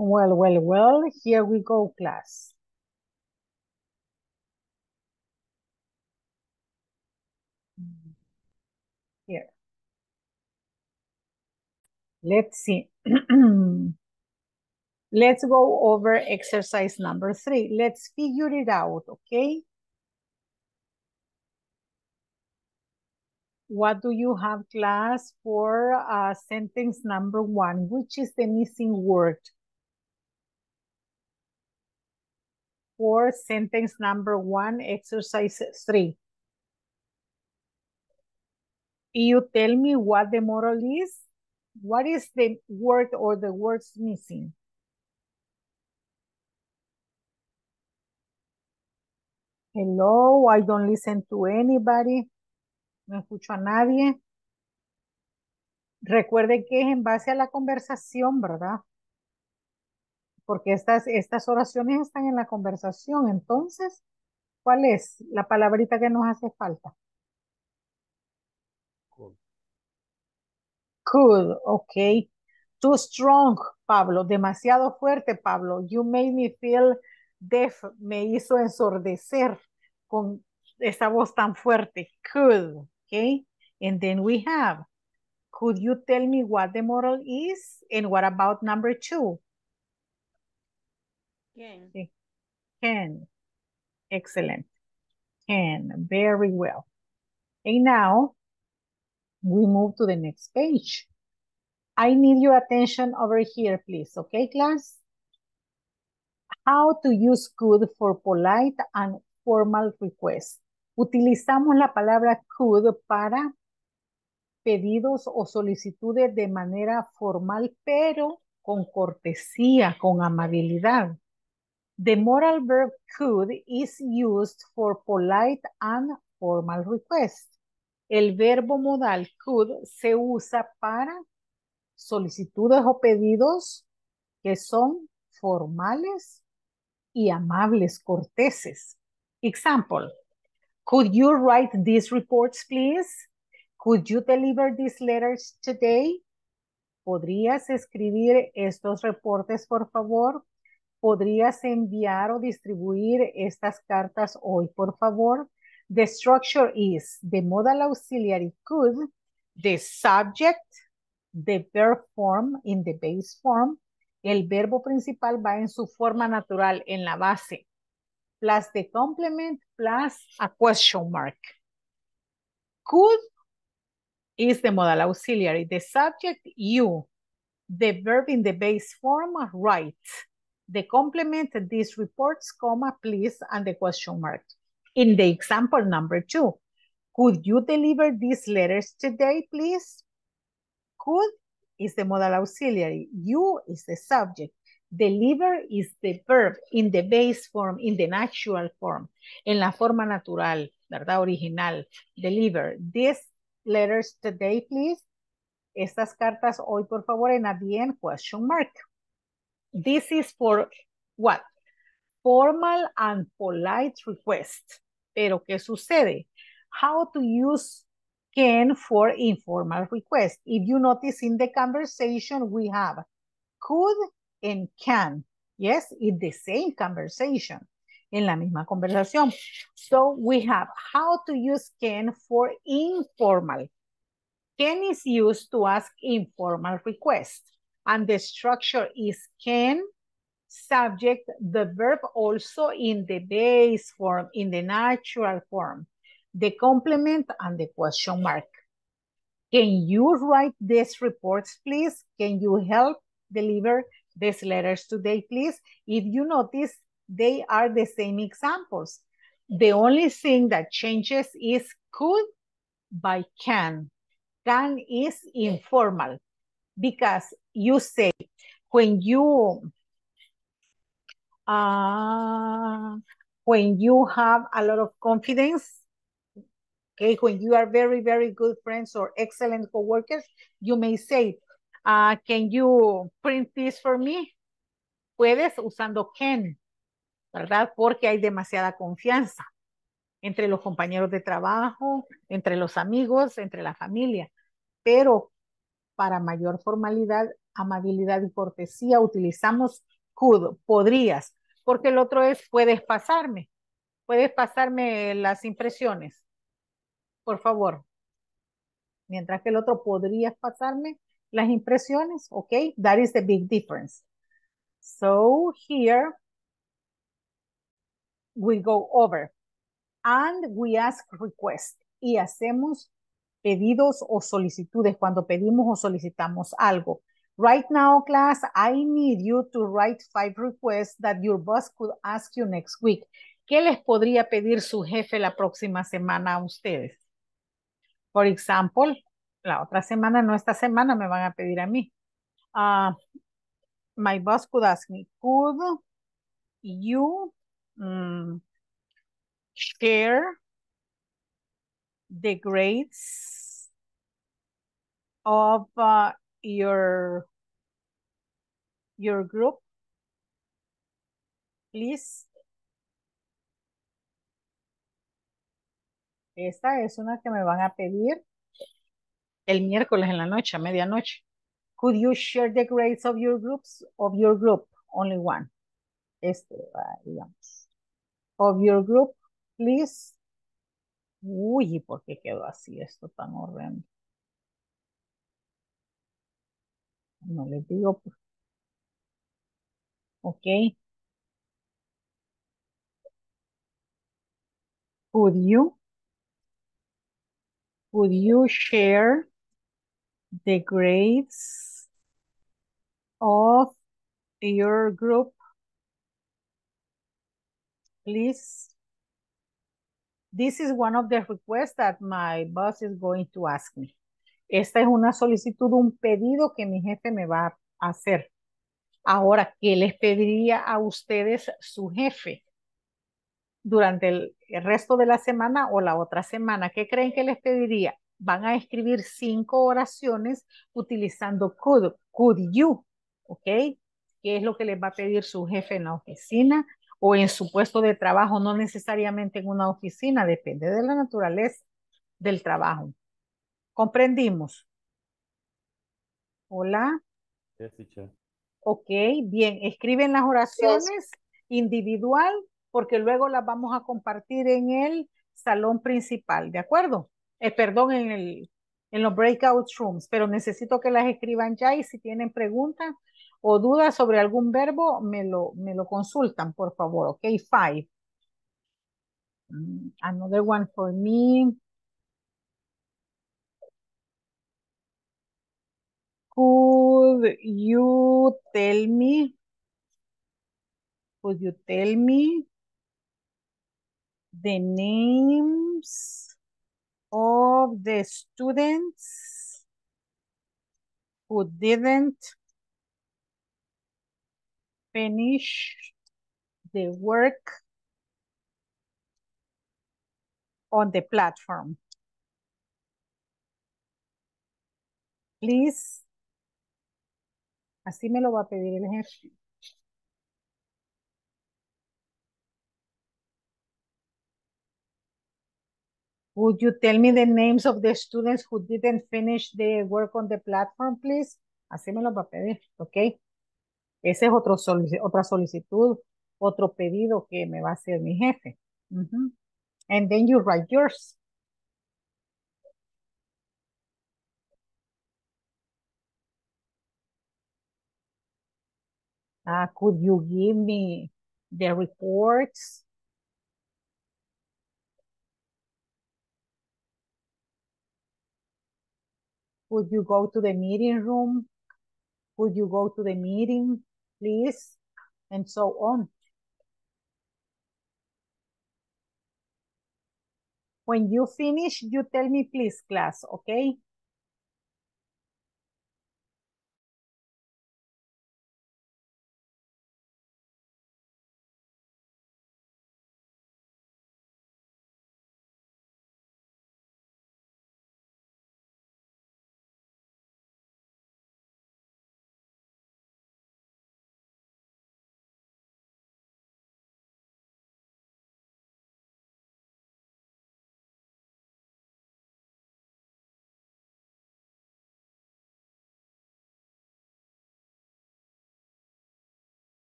Well, well, well, here we go, class. Here. Let's see. Let's go over exercise number 3. Let's figure it out, okay? What do you have, class, for sentence number 1? Which is the missing word? For sentence number 1, exercise 3. You tell me what the moral is. What is the word or the words missing? Hello, I don't listen to anybody. No escucho a nadie. Recuerden que es en base a la conversación, ¿verdad? Porque estas oraciones están en la conversación. Entonces, ¿cuál es la palabrita que nos hace falta? Could. Could, okay. Too strong, Pablo. Demasiado fuerte, Pablo. You made me feel deaf. Me hizo ensordecer con esa voz tan fuerte. Could, okay. And then we have, could you tell me what the moral is? And what about number 2? Can. Can. Excellent. Can. Very well. And now, we move to the next page. I need your attention over here, please. Okay, class? How to use could for polite and formal requests. Utilizamos la palabra could para pedidos o solicitudes de manera formal, pero con cortesía, con amabilidad. The moral verb could is used for polite and formal requests. El verbo modal could se usa para solicitudes o pedidos que son formales y amables, corteses. Example, Could you write these reports, please? Could you deliver these letters today? ¿Podrías escribir estos reportes, por favor? ¿Podrías enviar o distribuir estas cartas hoy, por favor? The structure is the modal auxiliary could, the subject, the verb form in the base form. El verbo principal va en su forma natural, en la base. Plus the complement, plus a question mark. Could is the modal auxiliary. The subject, you. The verb in the base form, write. The complement, these reports, comma, please, and the question mark. In the example number 2, could you deliver these letters today, please? Could is the modal auxiliary. You is the subject. Deliver is the verb in the base form, in the natural form, en la forma natural, ¿verdad? Original. Deliver these letters today, please. Estas cartas hoy, por favor, and at the end, question mark. This is for what? Formal and polite request. Pero, ¿qué sucede? How to use can for informal request. If you notice in the conversation, we have could and can. Yes, in the same conversation. En la misma conversación. So we have how to use can for informal. Can is used to ask informal request. And the structure is can, subject, the verb also in the base form, in the natural form, the complement and the question mark. Can you write these reports, please? Can you help deliver these letters today, please? If you notice, they are the same examples. The only thing that changes is could by can. Can is informal. Because you say, when you have a lot of confidence, okay, when you are very, very good friends or excellent co-workers, you may say, can you print this for me? Puedes usando can, ¿verdad? Porque hay demasiada confianza entre los compañeros de trabajo, entre los amigos, entre la familia. Pero para mayor formalidad, amabilidad y cortesía, utilizamos could, podrías, porque el otro es puedes pasarme las impresiones, por favor. Mientras que el otro podrías pasarme las impresiones, okay? That is the big difference. So here we go over and we ask request y hacemos pedidos o solicitudes, cuando pedimos o solicitamos algo. Right now, class, I need you to write 5 requests that your boss could ask you next week. ¿Qué les podría pedir su jefe la próxima semana a ustedes? For example, la otra semana, no esta semana, me van a pedir a mí. My boss could ask me, could you share the grades of your group, please. Esta es una que me van a pedir el miércoles en la noche, a medianoche. Could you share the grades of your groups, of your group? Only one. Digamos. Of your group, please. Uy, ¿por qué quedó así esto tan horrendo? No les digo. Ok. Could you share the grades of your group, please? This is one of the requests that my boss is going to ask me. Esta es una solicitud, un pedido que mi jefe me va a hacer. Ahora, ¿qué les pediría a ustedes su jefe durante el resto de la semana o la otra semana? ¿Qué creen que les pediría? Van a escribir 5 oraciones utilizando could you, ¿ok? ¿Qué es lo que les va a pedir su jefe en la oficina? o en su puesto de trabajo, no necesariamente en una oficina, depende de la naturaleza del trabajo. ¿Comprendimos? Hola. Yes, teacher. Ok, bien, escriben las oraciones individual, porque luego las vamos a compartir en el salón principal, ¿de acuerdo? Perdón, en los breakout rooms, pero necesito que las escriban ya, y si tienen preguntas o dudas sobre algún verbo, me lo consultan, por favor, ok, 5. Another one for me. Could you tell me the names of the students who didn't finish the work on the platform? Please. Así me lo va a pedir el jefe. Would you tell me the names of the students who didn't finish the work on the platform, please? Así me lo va a pedir, ¿ok? Esa es otra solicitud, otro pedido que me va a hacer mi jefe. And then you write yours. Could you give me the reports? Could you go to the meeting room? Could you go to the meeting, please? And so on. When you finish, you tell me, please, class, okay?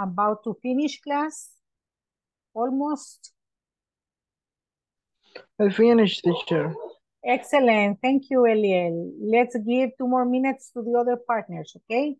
about to finish class? Almost? I finished, teacher. Excellent. Thank you, Eliel. Let's give 2 more minutes to the other partners, okay?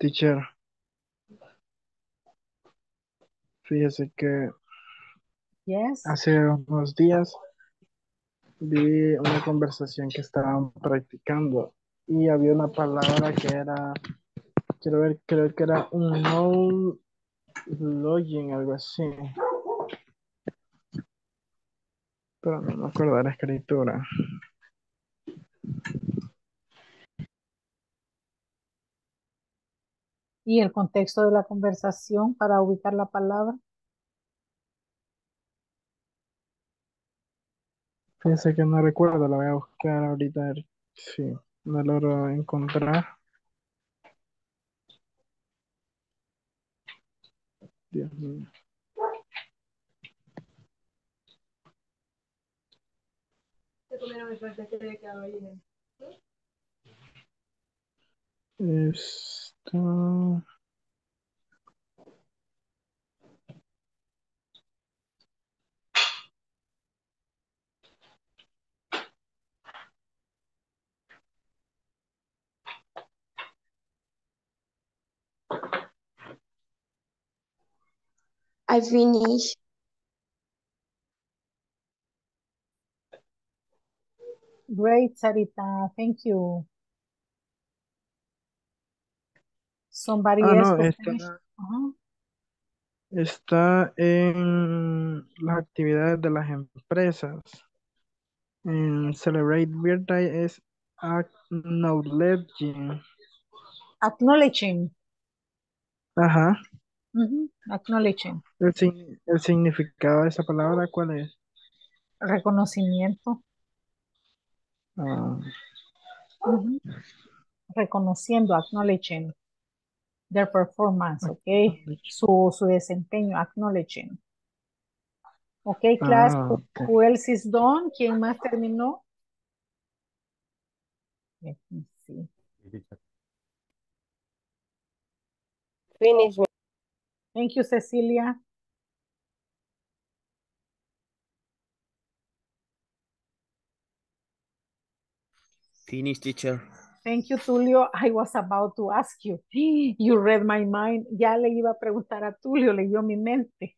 Teacher, fíjese que hace unos días vi una conversación que estaban practicando y había una palabra que era, quiero ver, creo que era un no login, algo así. Pero no me acuerdo de la escritura. Y el contexto de la conversación para ubicar la palabra. Fíjense que no recuerdo, la voy a buscar ahorita. Sí, no logro encontrar. Dios mío. ¿Te comieron el paquete de caballero? I finished. Great, Sarita. Thank you. Somebody else está en las actividades de las empresas. En Celebrate Birthday es acknowledging. Acknowledging. Ajá. Acknowledging. El significado de esa palabra, ¿cuál es? Reconocimiento. Reconociendo, acknowledging. Their performance, okay? Su desempeño, acknowledging. Okay, class, who else is done? ¿Quién más terminó? Let me see. Finish. Thank you, Cecilia. Finish, teacher. Thank you, Tulio. I was about to ask you. You read my mind. Ya le iba a preguntar a Tulio, leyó mi mente.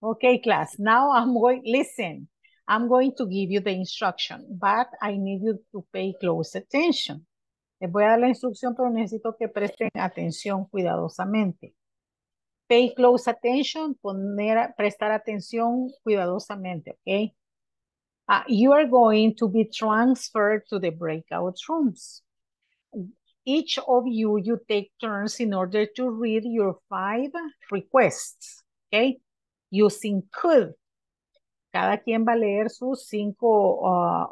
Okay, class. Now I'm going, listen, I'm going to give you the instruction, but I need you to pay close attention. Les voy a dar la instrucción, pero necesito que presten atención cuidadosamente. Pay close attention, prestar atención cuidadosamente, okay? You are going to be transferred to the breakout rooms. Each of you, you take turns in order to read your 5 requests, okay? Using could. Cada quien va a leer sus 5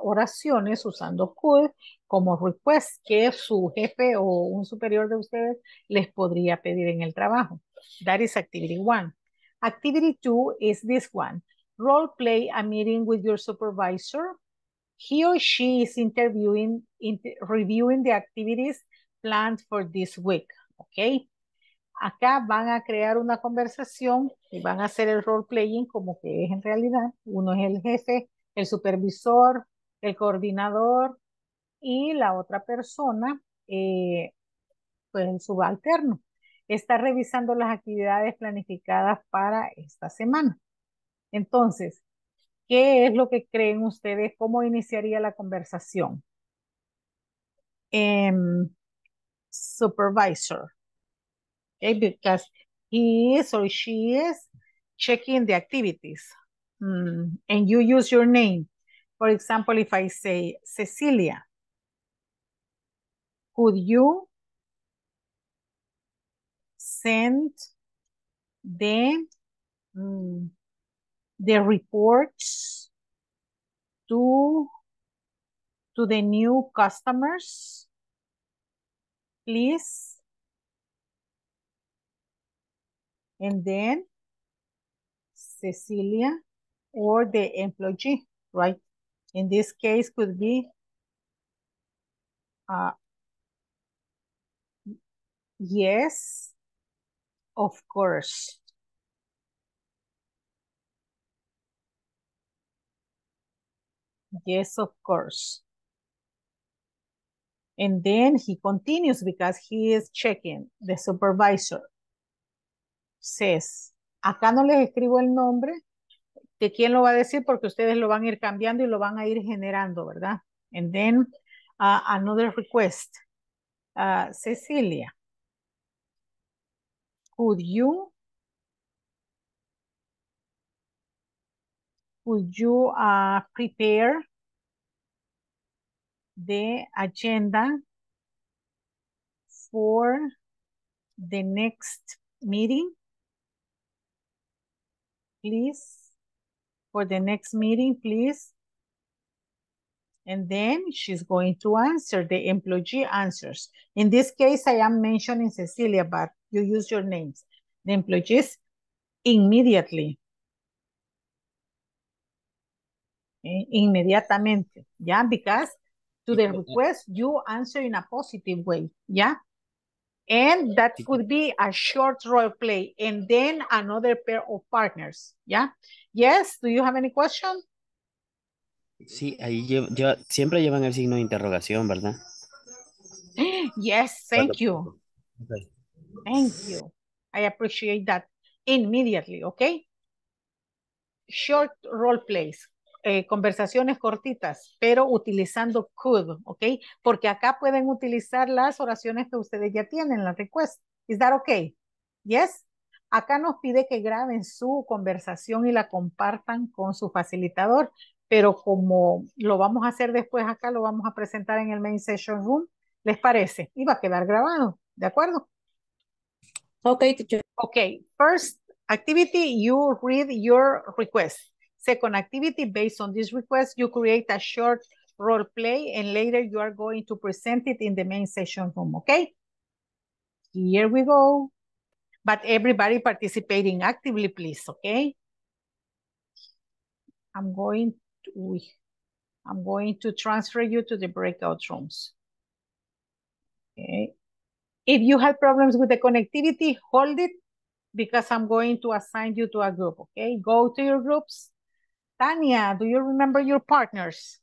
oraciones usando could como request que su jefe o un superior de ustedes les podría pedir en el trabajo. That is activity 1. Activity 2 is this one. Role play a meeting with your supervisor. He or she is reviewing the activities planned for this week. Ok. Acá van a crear una conversación y van a hacer el role playing como que es en realidad. Uno es el jefe, el supervisor, el coordinador y la otra persona, pues el subalterno, está revisando las actividades planificadas para esta semana. Entonces, ¿qué es lo que creen ustedes? ¿Cómo iniciaría la conversación? Supervisor. Okay, because he is or she is checking the activities. and you use your name. For example, if I say, Cecilia, could you send the reports to the new customers, please? And then Cecilia or the employee, right? In this case could be yes, of course. Yes, of course. And then he continues because he is checking. The supervisor says, acá no les escribo el nombre de quién lo va a decir porque ustedes lo van a ir cambiando y lo van a ir generando, ¿verdad? And then another request. Cecilia, could you prepare the agenda for the next meeting, please? For the next meeting, please. And then she's going to answer. The employee answers. In this case, I am mentioning Cecilia, but you use your names. The employees immediately. Okay. Inmediatamente. Yeah, because to the request, you answer in a positive way. Yeah. And that could be a short role play. And then another pair of partners. Yeah. Yes. Do you have any question? Sí, ahí siempre llevan el signo de interrogación, ¿verdad? Yes, thank you. Okay. Thank you. I appreciate that. Immediately, okay? Short role plays. Conversaciones cortitas, pero utilizando could, okay? Porque acá pueden utilizar las oraciones que ustedes ya tienen, las requests. Is that okay? Yes? Acá nos pide que graben su conversación y la compartan con su facilitador. Pero como lo vamos a hacer después acá, lo vamos a presentar en el Main Session Room, ¿les parece? Y va a quedar grabado, ¿de acuerdo? Ok, teacher. Ok, first activity, you read your request. Second activity, based on this request, you create a short role play and later you are going to present it in the Main Session Room, okay? Here we go. But everybody participating actively, please, okay? I'm going to transfer you to the breakout rooms. Okay. If you have problems with the connectivity, hold it because I'm going to assign you to a group. Okay, go to your groups. Tania, do you remember your partners?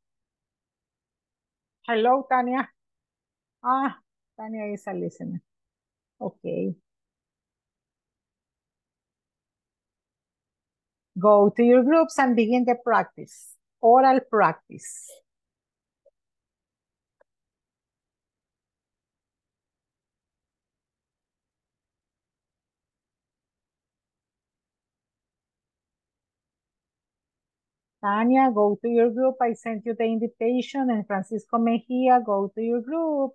Hello, Tania. Ah, Tania is a listener. Okay. Go to your groups and begin the practice, oral practice. Tania, go to your group. I sent you the invitation. And Francisco Mejía, go to your group.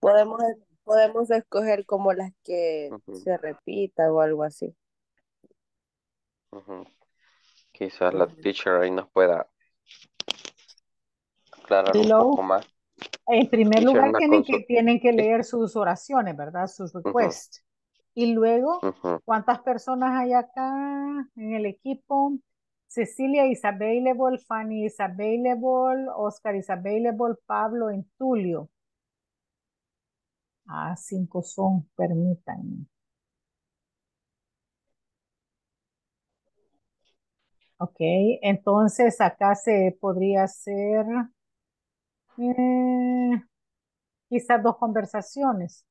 Podemos escoger como las que se repitan o algo así. Quizás la teacher ahí nos pueda aclarar un poco más. En primer lugar tienen que leer sus oraciones, ¿verdad? Sus requests. Y luego, ¿cuántas personas hay acá en el equipo? Cecilia is available, Fanny is available, Oscar is available, Pablo y Tulio. Ah, 5 son, permítanme. Ok, entonces acá se podría hacer quizás 2 conversaciones.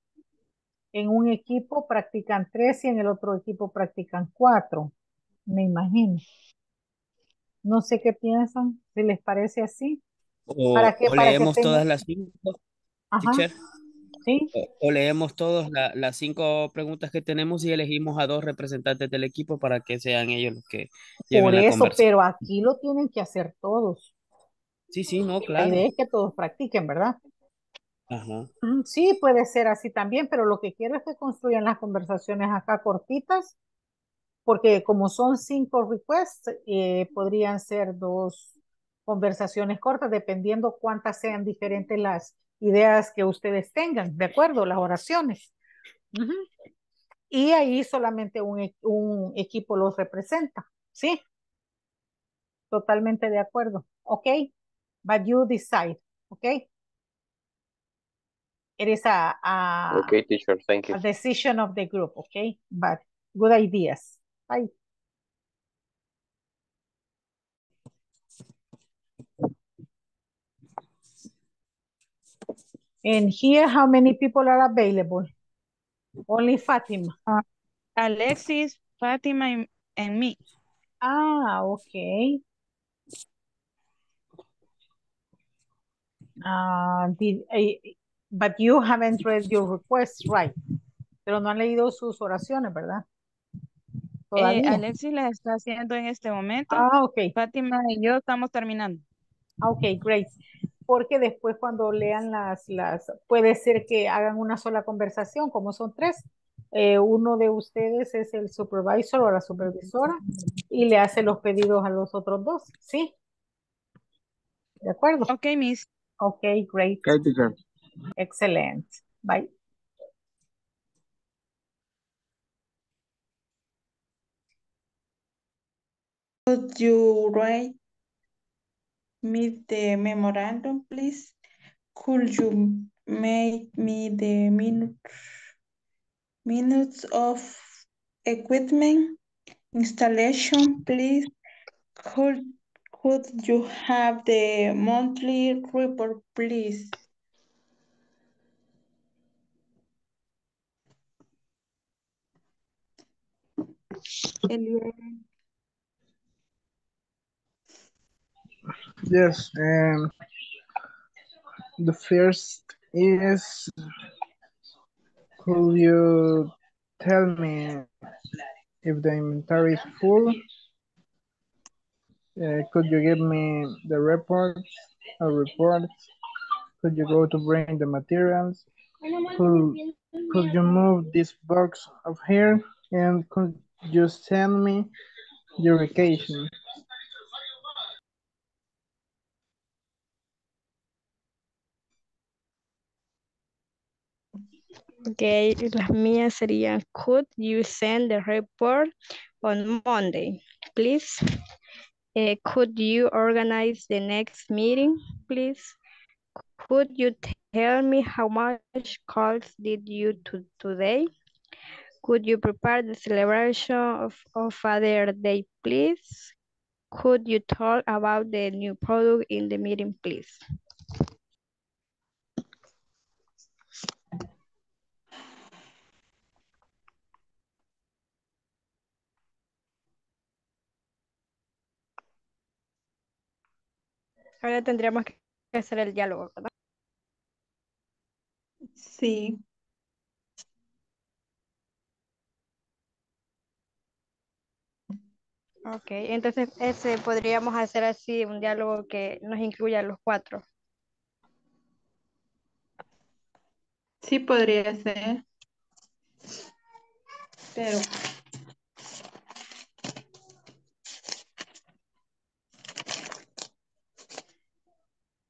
En un equipo practican 3 y en el otro equipo practican 4, me imagino. No sé qué piensan, si les parece así. ¿Para qué? O leemos todas las 5, teacher. ¿Sí? O leemos todos las 5 preguntas que tenemos y elegimos a 2 representantes del equipo para que sean ellos los que lleven la conversación. Por eso, pero aquí lo tienen que hacer todos. Sí, sí, no, claro. La idea es que todos practiquen, ¿verdad? Ajá. Sí, puede ser así también, pero lo que quiero es que construyan las conversaciones acá cortitas, porque como son 5 requests, podrían ser 2 conversaciones cortas, dependiendo cuántas sean diferentes las ideas que ustedes tengan, ¿de acuerdo? Las oraciones. Uh-huh. Y ahí solamente un equipo los representa, ¿sí? Totalmente de acuerdo, ¿ok? But you decide, ¿ok? It is a okay, teacher, thank you. A decision of the group, okay? But good ideas. Bye. And here, how many people are available? Only Fatima. Alexis, Fatima, and me. Ah, okay. But you haven't read your requests, right? Pero no han leído sus oraciones, ¿verdad? Alexis las está haciendo en este momento. Ah, ok. Fátima y yo estamos terminando. Ok, great. Porque después cuando lean las puede ser que hagan una sola conversación, como son 3. Uno de ustedes es el supervisor o la supervisora y le hace los pedidos a los otros 2, ¿sí? ¿De acuerdo? Ok, miss. Ok, great. Okay, teacher. Excellent. Bye. Could you write me the memorandum, please? Could you make me the minutes of equipment installation, please? Could you have the monthly report, please? Eliel. Yes, the first is, could you tell me if the inventory is full? Could you give me the reports? Could you go to bring the materials? Could you move this box up here? And could you send me your vacation? Okay, las mías serían, could you send the report on Monday, please? Could you organize the next meeting, please? Could you tell me how much calls did you do today? Could you prepare the celebration of Father's Day, please? Could you talk about the new product in the meeting, please? Ahora tendríamos que hacer el diálogo, ¿verdad? Sí. Ok, entonces ese podríamos hacer así un diálogo que nos incluya a los 4. Sí, podría ser. Pero...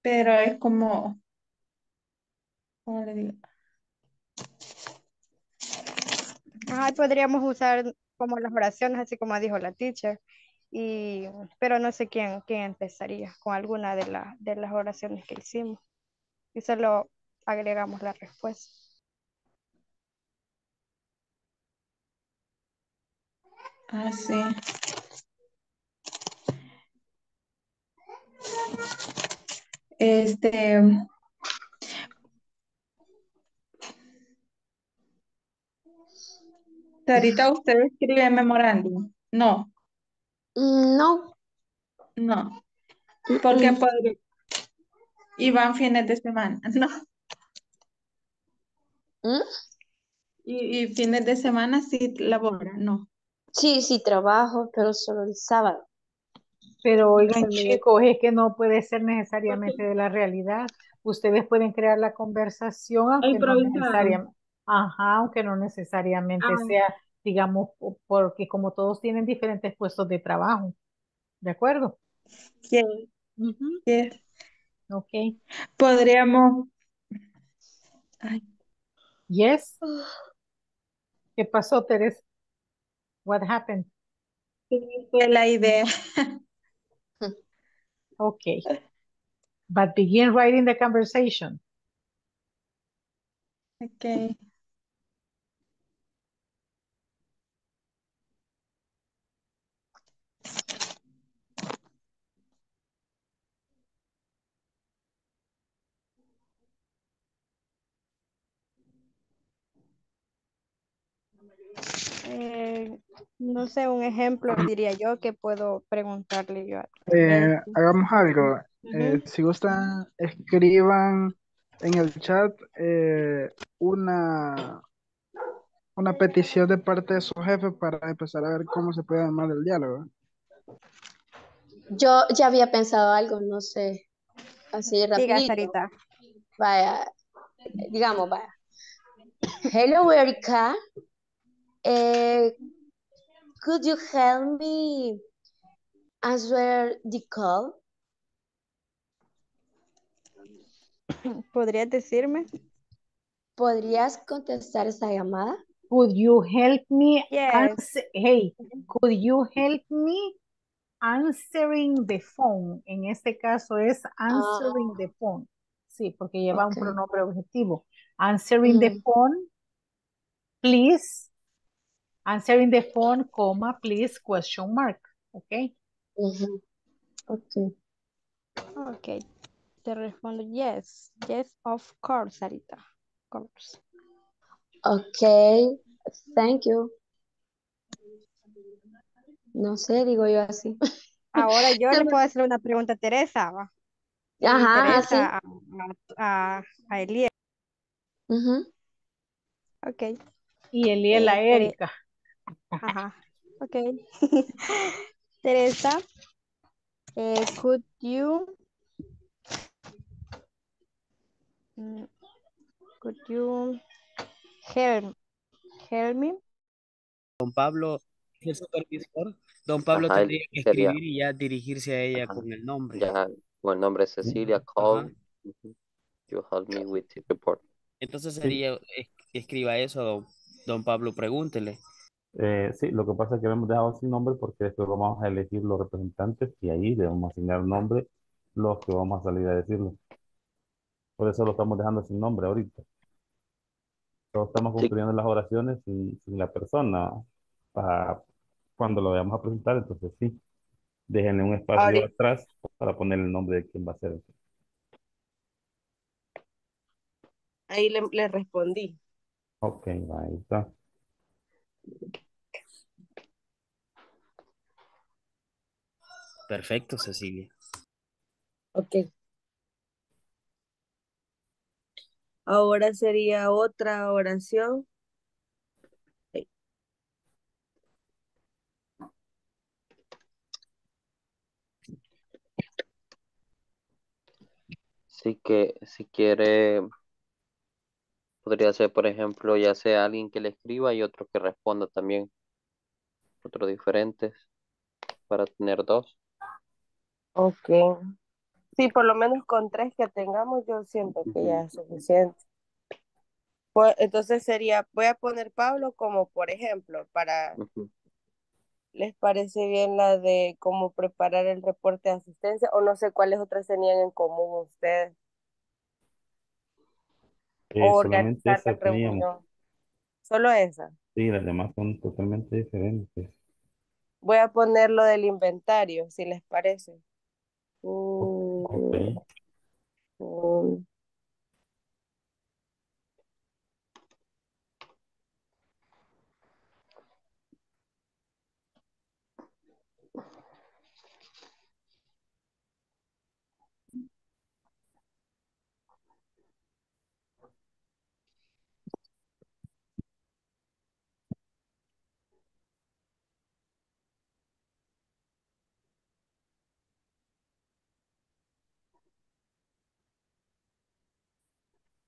pero es como... ¿cómo le digo? Ajá, podríamos usar como las oraciones, así como dijo la teacher, y, pero no sé quién empezaría con alguna de las oraciones que hicimos. Y solo agregamos la respuesta. Ah, sí. Sarita, ¿usted escribe memorándum? No. No. No. Porque podría... y van fines de semana. No. ¿Mm? ¿Y fines de semana sí labora? No. Sí, sí trabajo, pero solo el sábado. Pero oigan chicos, es que no puede ser necesariamente de la realidad. Ustedes pueden crear la conversación aunque no necesariamente, aunque no necesariamente sea, digamos, porque como todos tienen diferentes puestos de trabajo. ¿De acuerdo? Sí. Sí. Ok. Podríamos. Ay. Yes. ¿Qué pasó, Teresa? What happened? Fue la idea. Okay. But begin writing the conversation. Okay. No sé, un ejemplo diría yo que puedo preguntarle yo. Hagamos algo. Si gustan, escriban en el chat una petición de parte de su jefe para empezar a ver cómo se puede armar el diálogo. Yo ya había pensado algo, no sé. Así rápido. Diga, Sarita. Vaya, digamos, vaya. Hello, Erika. Could you help me answer the call? ¿Podrías decirme? ¿Podrías contestar esa llamada? Could you help me? Yes. Could you help me answering the phone? En este caso es answering the phone. Sí, porque lleva un pronombre objetivo. Answering the phone, please. Answering the phone, comma, please, question mark. Okay. Okay. Okay. Te respondo, yes. Yes, of course, Sarita. Of course. Okay. Thank you. No sé, digo yo así. Ahora yo le puedo hacer una pregunta a Teresa. Teresa, a Eliel. Okay. Y Eliel a Erika. Ajá, okay. Teresa, could you help me? Don Pablo, el supervisor, don Pablo tendría que escribir y ya dirigirse a ella con el nombre. Ya, con el nombre Cecilia, call you help me with the report. Entonces sería, escriba eso, don Pablo, pregúntele. Sí, lo que pasa es que lo hemos dejado sin nombre porque después vamos a elegir los representantes y ahí debemos asignar nombre los que vamos a salir a decirlo. Por eso lo estamos dejando sin nombre ahorita. Todos estamos construyendo las oraciones sin la persona para cuando lo vayamos a presentar, entonces sí. Déjenle un espacio atrás para poner el nombre de quién va a ser. Ahí le respondí. Ok, ahí está. Perfecto, Cecilia. Ok. Ahora sería otra oración. Okay. Sí, que si quiere podría ser, por ejemplo, ya sea alguien que le escriba y otro que responda también. Otro diferentes para tener dos. Ok. Sí, por lo menos con tres que tengamos yo siento que ya es suficiente. Pues, entonces sería, voy a poner Pablo como por ejemplo, para... ¿Les parece bien la de cómo preparar el reporte de asistencia? O no sé cuáles otras tenían en común ustedes. Organizar esa reunión. Solo esa. Sí, las demás son totalmente diferentes. Voy a poner lo del inventario, si les parece. Okay.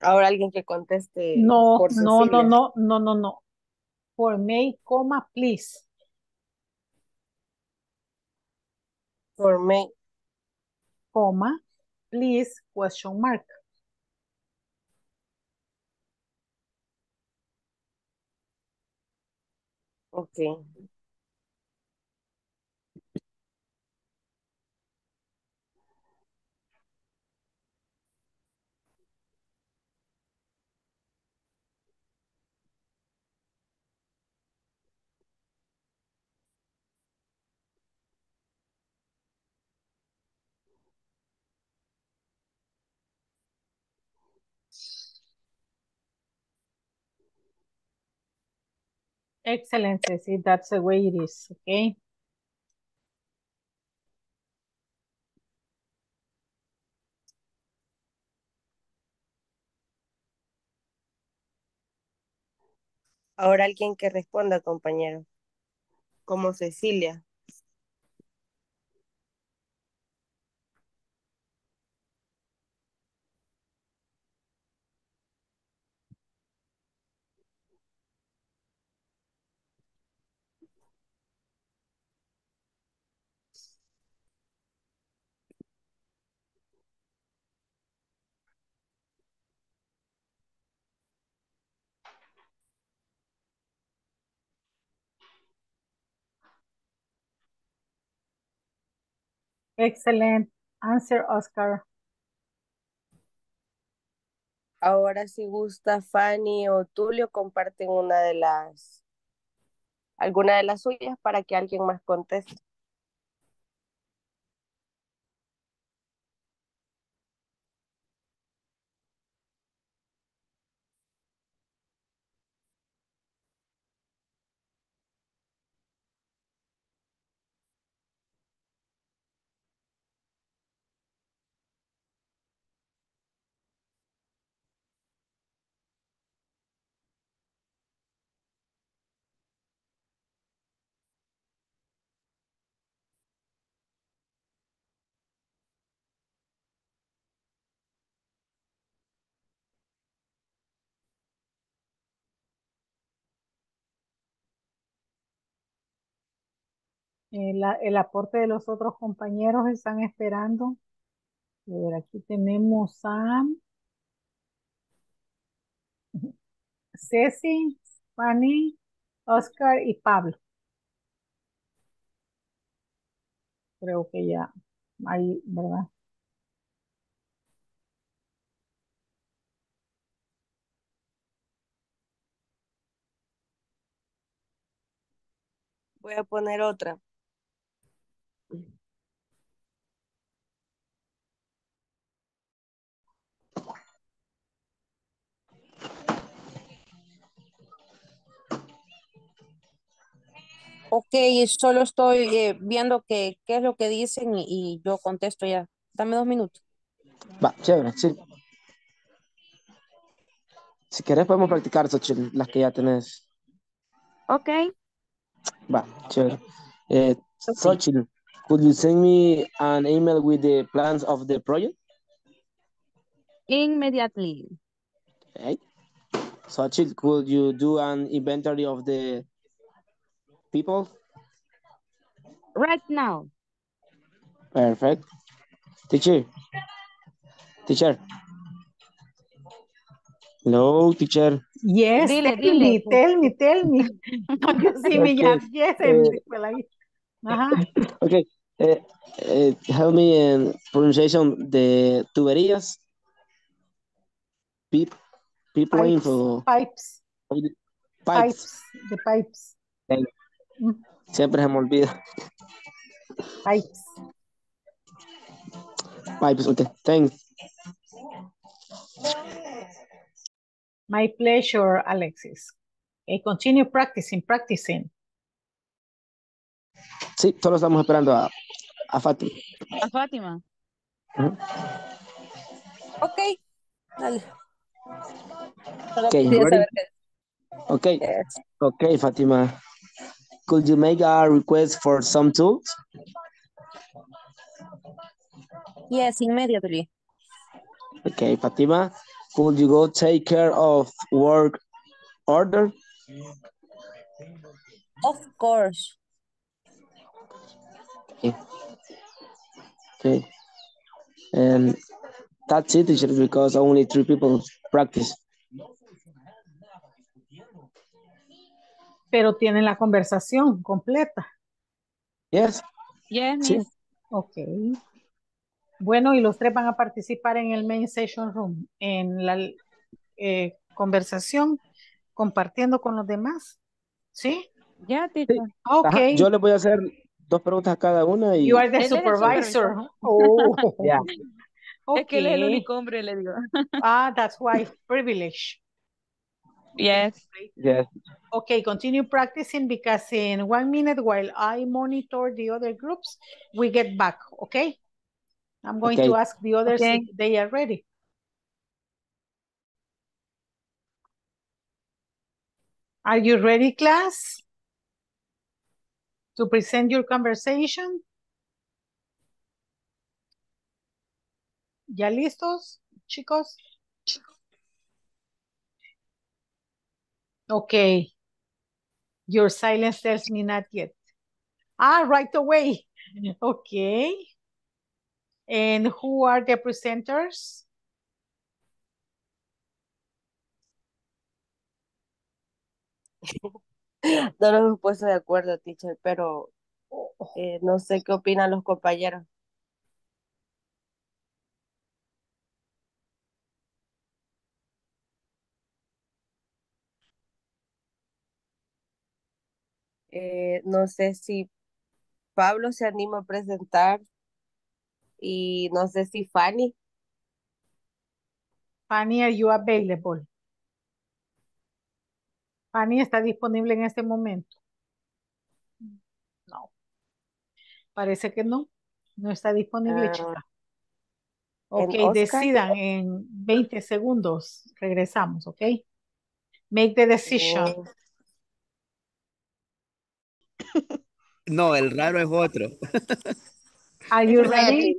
Ahora alguien que conteste. No, por no, no, no, no, no, no. For May, comma, please. For May, comma, please, question mark. Okay. Excellent, Ceci. That's the way it is, okay? Ahora alguien que responda, compañero. Como Cecilia. Excellent answer, Oscar. Ahora si gusta Fanny o Tulio comparten alguna de las suyas para que alguien más conteste. El aporte de los otros compañeros están esperando. A ver, aquí tenemos a Ceci, Fanny, Oscar y Pablo. Creo que ya ahí, ¿verdad? Voy a poner otra. Ok, solo estoy viendo qué es lo que dicen y yo contesto ya. Dame 2 minutos. Va, chévere, sí. Si querés podemos practicar las que ya tenés. Ok. Va, chévere. Okay. Xochitl, could you send me an email with the plans of the project? Immediately. Okay. Xochitl, could you do an inventory of the people? Right now. Perfect. Teacher. Hello, teacher. Yes, dile. Tell me. You see me, yes, okay. Help me in pronunciation, the tuberías. Pipes. Siempre se me olvida. Pipes, okay, thanks. My pleasure, Alexis. Continue practicing. Sí, solo estamos esperando a Fatima. A Fátima. Ok. Dale. Okay, Fatima. Could you make a request for some tools? Yes, immediately. Okay, Fatima. Could you go take care of work order? Of course. Okay. Okay. And that's it, teacher, because only 3 people practice. Pero tienen la conversación completa. Yes. Yes. Sí. Ok. Bueno, y los 3 van a participar en el main session room, en la conversación, compartiendo con los demás. ¿Sí? Ya, yeah, sí. Ok. Ajá. Yo les voy a hacer 2 preguntas a cada una. Y... You are the supervisor. Oh, yeah. Okay. Es que él es el único hombre, le digo. Ah, that's why. Privilege. Yes. Yes. Okay, continue practicing because in 1 minute while I monitor the other groups, we get back, okay? I'm going to ask the others if they are ready. Are you ready, class? To present your conversation? ¿Ya listos, chicos? Okay. Your silence tells me not yet. Ah, right away. Okay. And who are the presenters? No los he puesto de acuerdo, teacher, pero no sé qué opinan los compañeros. No sé si Pablo se anima a presentar y no sé si Fanny. Fanny, are you available? Fanny está disponible en este momento. No. Parece que no. No está disponible, chica. Ok, decidan en 20 segundos. Regresamos, ok. Make the decision. No, el raro es otro. Are you ready?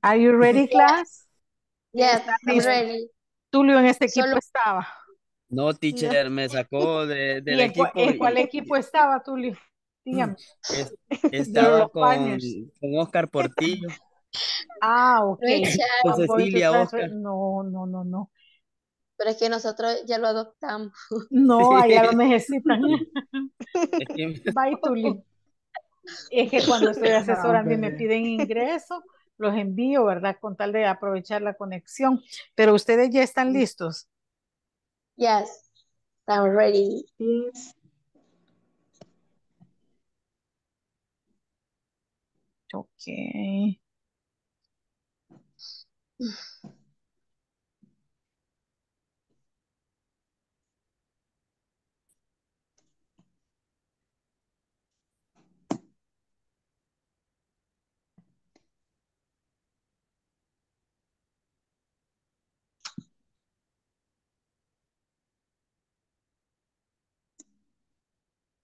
Are you ready, class? Yes, I'm ready. Tulio en este equipo estaba. No, teacher, me sacó del equipo. ¿En cuál equipo estaba, Tulio? Dígame. Estaba con Oscar Portillo. Ah, ok. Con Cecilia, Oscar. No, no, no, no. Pero es que nosotros ya lo adoptamos. No, allá lo necesitan. Bye, Tulio. Es que cuando estoy asesorando y me piden ingreso, los envío, ¿verdad? Con tal de aprovechar la conexión. Pero ustedes ya están listos. Yes, I'm ready. Okay.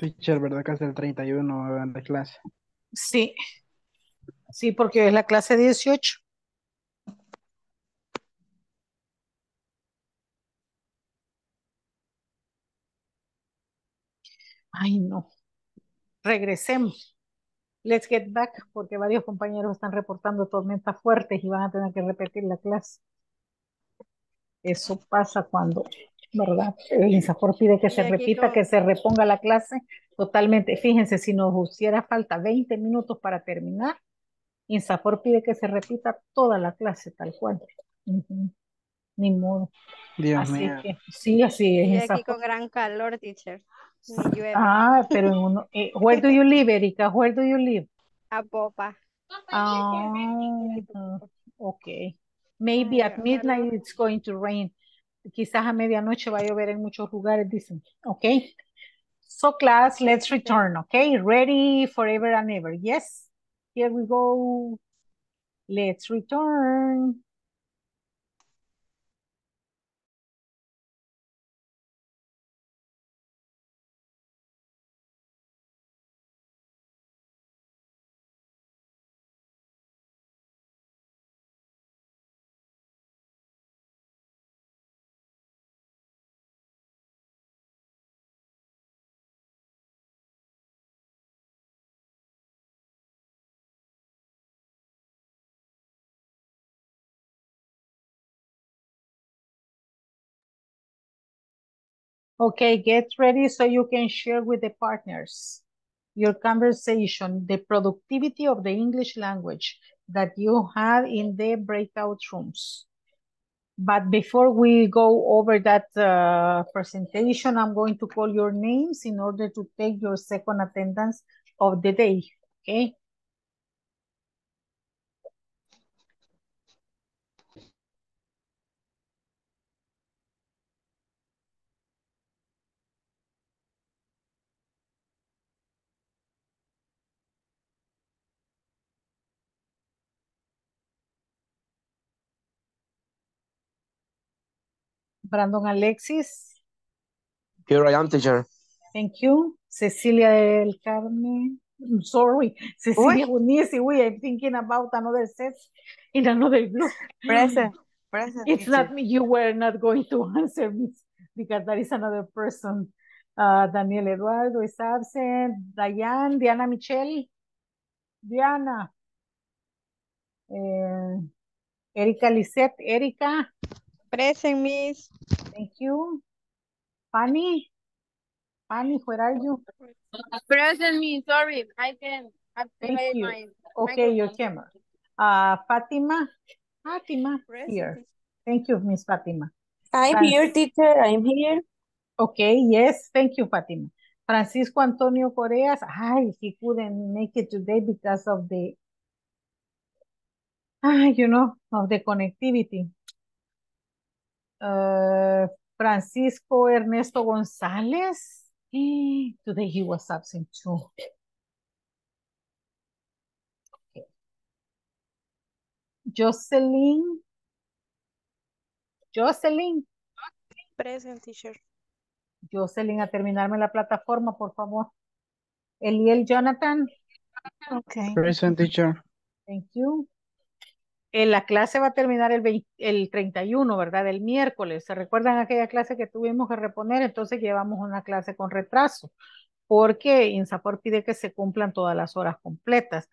Teacher, ¿verdad que hasta el 31 va a haber la clase? Sí. Sí, porque es la clase 18. Ay, no. Regresemos. Let's get back, porque varios compañeros están reportando tormentas fuertes y van a tener que repetir la clase. Eso pasa cuando... ¿Verdad? El INSAFORP pide que se repita, que se reponga la clase totalmente. Fíjense, si nos hubiera falta 20 minutos para terminar, INSAFORP pide que se repita toda la clase, tal cual. Uh-huh. Ni modo. Dios así mío. Que, sí, así es. Estoy aquí con gran calor, teacher. Ah, pero en uno... where do you live, Erika? Where do you live? A Popa. Ah, ok. Maybe at midnight it's going to rain. Quizás a medianoche va a llover en muchos lugares, dicen. Okay. So class, let's return, okay? Ready forever and ever. Yes. Here we go. Let's return. Okay, get ready so you can share with the partners your conversation, the productivity of the English language that you had in the breakout rooms. But before we go over that presentation, I'm going to call your names in order to take your second attendance of the day, okay? Brandon Alexis. Here I am, teacher. Thank you. Cecilia del Carmen. I'm sorry. Cecilia Unisi. We are thinking about another set in another group. Present. Present. It's teacher. Not me. You were not going to answer me because that is another person. Daniel Eduardo is absent. Diane. Diana Michelle. Diana. Erika Lisette. Erika. Present, Miss. Thank you. Fanny? Fanny, where are you? Present, Miss. Sorry, I can activate my... Okay, your camera. Fatima? Fatima, present. Here. Thank you, Miss Fatima. I'm here, teacher. I'm here. Okay, yes. Thank you, Fatima. Francisco Antonio Correas. Hi, he couldn't make it today because of the... you know, of the connectivity. Francisco Ernesto Gonzalez. Today he was absent too. Okay. Jocelyn. Jocelyn. Present, teacher. Jocelyn, a terminarme la plataforma, por favor. Eliel Jonathan. Okay. Present, teacher. Thank you. La clase va a terminar el 31, ¿verdad? El miércoles. ¿Se recuerdan aquella clase que tuvimos que reponer? Entonces llevamos una clase con retraso porque INSAFORP pide que se cumplan todas las horas completas.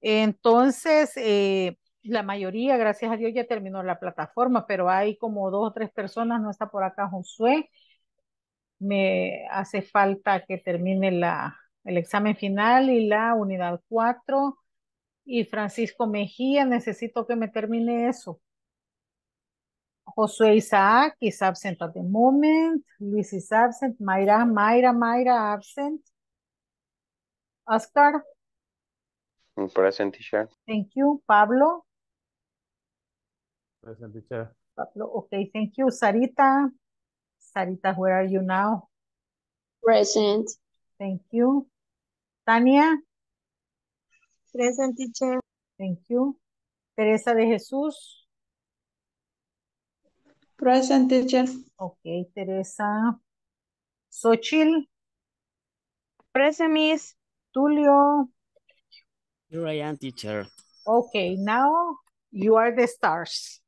Entonces, la mayoría, gracias a Dios, ya terminó la plataforma, pero hay como 2 o 3 personas. No está por acá Josué. Me hace falta que termine el examen final y la unidad 4. Y Francisco Mejía, necesito que me termine eso. Josué Isaac is absent at the moment. Luis is absent. Mayra absent. Oscar. Present, teacher. Thank you. Pablo. Present, teacher. Pablo, okay, thank you. Sarita. Sarita, where are you now? Present. Thank you. Tania. Present, teacher. Thank you. Teresa de Jesús. Present, teacher. Okay, Teresa. Xochitl. Present, Miss. Tulio. Here I am, teacher. Okay, now you are the stars.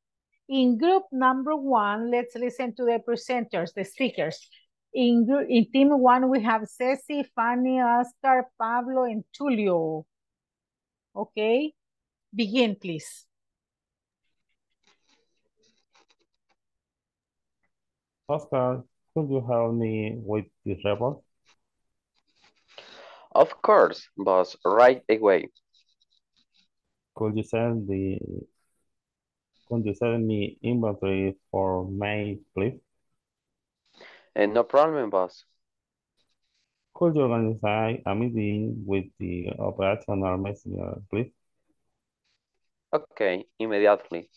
In group number 1, let's listen to the presenters, the speakers. In team 1, we have Ceci, Fanny, Oscar, Pablo, and Tulio. Okay, begin, please. Oscar, could you help me with this report? Of course, boss, right away. Could you send me inventory for May, please? And no problem, boss. Could you organize a meeting with the operational messenger, please? Okay, immediately.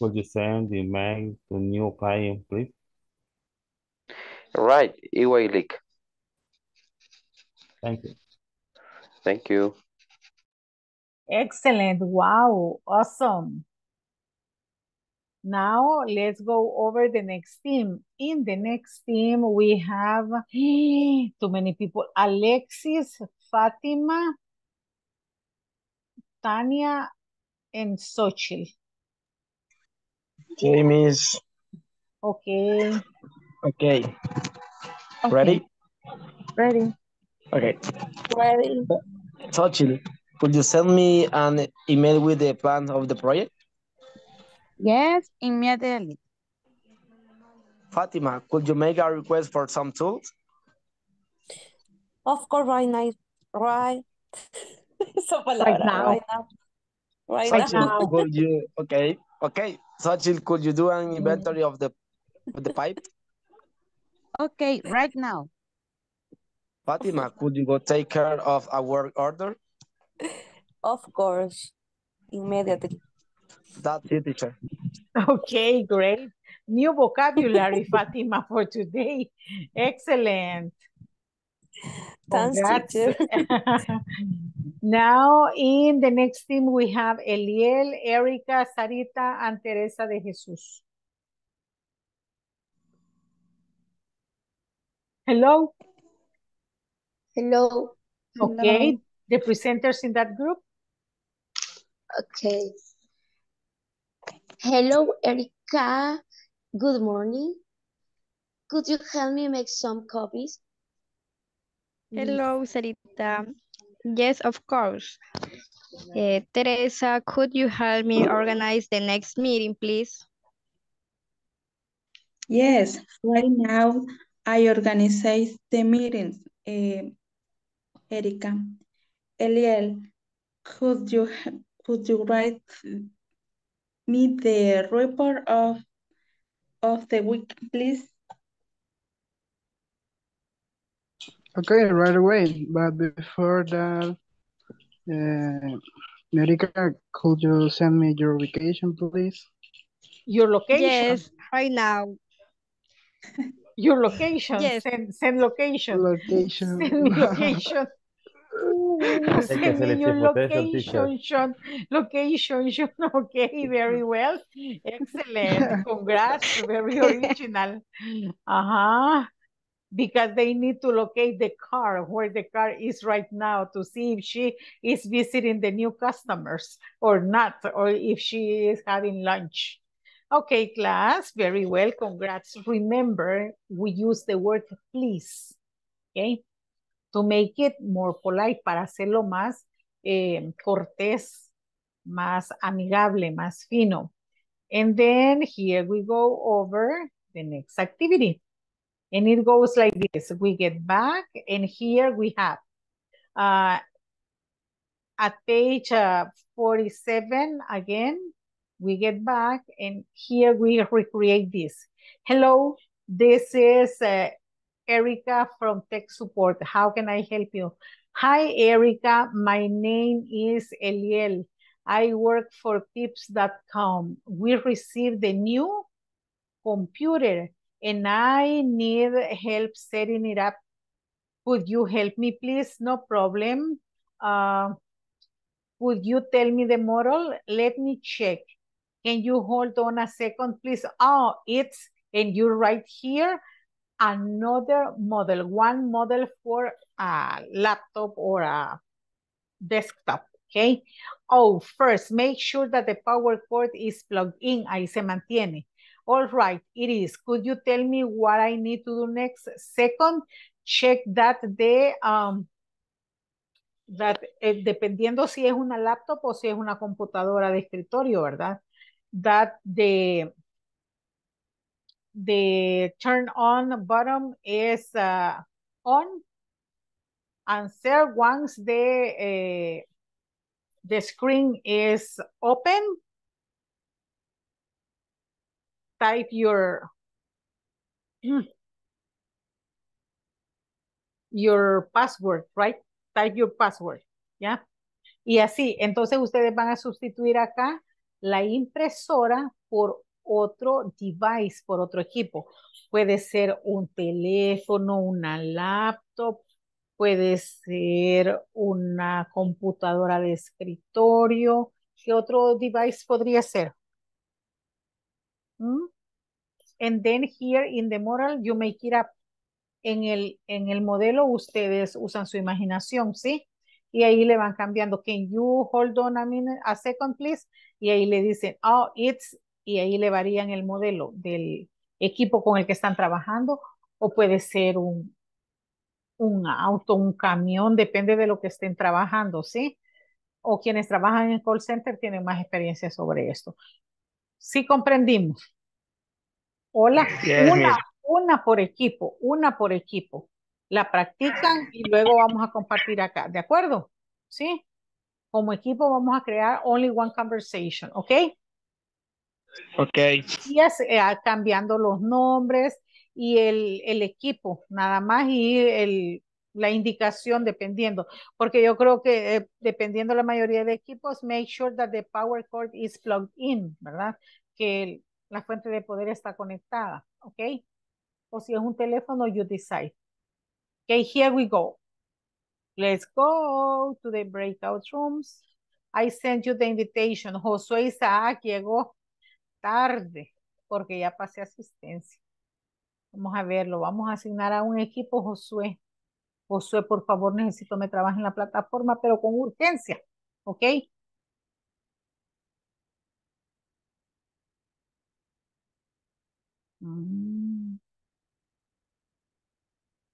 Could you send the mail to new client, please? Right, away, leak. Thank you. Thank you. Excellent. Wow, awesome. Now, let's go over the next team. In the next team, we have too many people. Alexis, Fatima, Tania, and Xochitl. Okay, Miss. Okay. Okay. Ready? Ready. Okay. Ready. Xochitl, could you send me an email with the plan of the project? Yes, immediately. Fatima, could you make a request for some tools? Of course, right now. Right. So right now. Right now. Right Xochitl, now. Could you, okay. Okay. Xochitl, could you do an inventory of the pipe? Okay, right now. Fatima, could you go take care of a work order? Of course. Immediately. That's it, teacher. Okay, great. New vocabulary, Fatima, for today. Excellent. Thanks, teacher. Now, in the next team, we have Eliel, Erika, Sarita, and Teresa de Jesus. Hello. Hello. Okay, hello. The presenters in that group. Okay. Hello, Erika. Good morning. Could you help me make some copies? Hello, Sarita. Yes, of course. Teresa, could you help me organize the next meeting, please? Yes, right now I organize the meetings. Erika. Eliel, could you write me the report of the week, please? Okay, right away, but before that, Erika, could you send me your location, please? Your location? Yes, right now. Your location? Yes. Send location. Location. Send me location. Send me your location, Sean. Location, Sean. Okay, very well. Excellent. Congrats. Very original. Uh-huh. Because they need to locate the car, where the car is right now, to see if she is visiting the new customers or not, or if she is having lunch. Okay, class, very well, congrats. Remember, we use the word please, okay? To make it more polite, para hacerlo más cortés, más amigable, más fino. And then here we go over the next activity. And it goes like this. We get back, and here we have at page 47 again. We get back, and here we recreate this. Hello, this is Erika from Tech Support. How can I help you? Hi, Erika. My name is Eliel. I work for pips.com. We received the new computer, and I need help setting it up. Could you help me, please? No problem. Could you tell me the model? Let me check. Can you hold on a second, please? Oh, it's, and you're right here, another model. One model for a laptop or a desktop, okay? Oh, first, make sure that the power cord is plugged in. Ahí se mantiene. All right, it is. Could you tell me what I need to do next? Second, check that the, dependiendo si es una laptop o si es una computadora de escritorio, ¿verdad? That the turn on button is on. And third, once the screen is open, type your password, right? Type your password, ¿ya? Y así, entonces ustedes van a sustituir acá la impresora por otro device, por otro equipo. Puede ser un teléfono, una laptop, puede ser una computadora de escritorio. ¿Qué otro device podría ser? And then here in the model you make it up. En el modelo ustedes usan su imaginación, ¿sí? Y ahí le van cambiando. Can you hold on a minute, a second, please? Y ahí le dicen, oh, it's, y ahí le varían el modelo del equipo con el que están trabajando, o puede ser un auto, un camión, depende de lo que estén trabajando, ¿sí? O quienes trabajan en call center tienen más experiencia sobre esto. Sí, comprendimos. Hola. Yes, una por equipo, una por equipo. La practican y luego vamos a compartir acá, ¿de acuerdo? ¿Sí? Como equipo vamos a crear only one conversation, ¿ok? Ok. Y es, cambiando los nombres y el equipo, nada más, y la indicación dependiendo, porque yo creo que dependiendo la mayoría de equipos, make sure that the power cord is plugged in, ¿verdad? Que la fuente de poder está conectada, ¿ok? O si es un teléfono, you decide. Okay, here we go. Let's go to the breakout rooms. I sent you the invitation. Josué Isaac llegó tarde porque ya pasé asistencia. Vamos a verlo. Vamos a asignar a un equipo, Josué. Josué, por favor, necesito me trabaje en la plataforma, pero con urgencia. ¿Ok?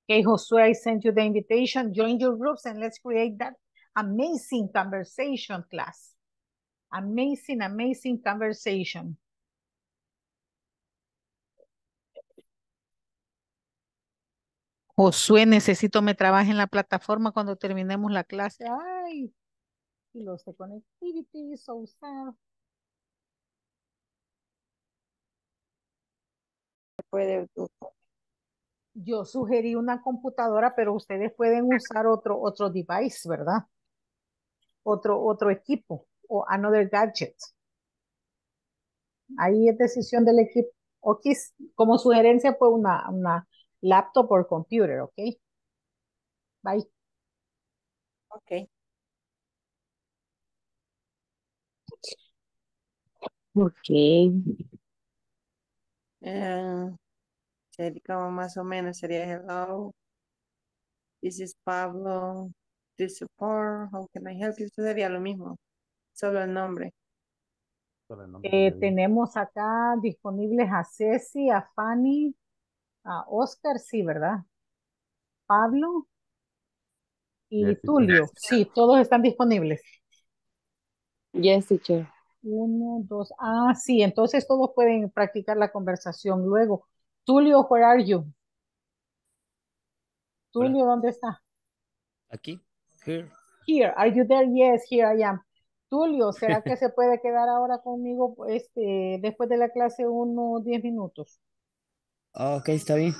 Okay, Josué, I sent you the invitation. Join your groups and let's create that amazing conversation class. Amazing, amazing conversation. Josué, necesito me trabaje en la plataforma cuando terminemos la clase. Ay, y los de connectivity, so sad. Puede Yo sugerí una computadora, pero ustedes pueden usar otro device, ¿verdad? Otro equipo o another gadget. Ahí es decisión del equipo. O como sugerencia, pues una laptop o computer, ¿ok? Bye. Ok. Ok. Como más o menos sería hello, this is Pablo, this support, how can I help you? Esto sería lo mismo, solo el nombre. Tenemos acá disponibles a Ceci, a Fanny, a Oscar, sí, ¿verdad? Pablo y yes, Tulio, yes. Sí, todos están disponibles. Yes, teacher. Uno, dos, sí, entonces todos pueden practicar la conversación luego. Tulio, where are you? Tulio, ¿dónde está? Aquí, here. Here, are you there? Yes, here I am. Tulio, ¿será que se puede quedar ahora conmigo después de la clase unos 10 minutos? Ok, está bien.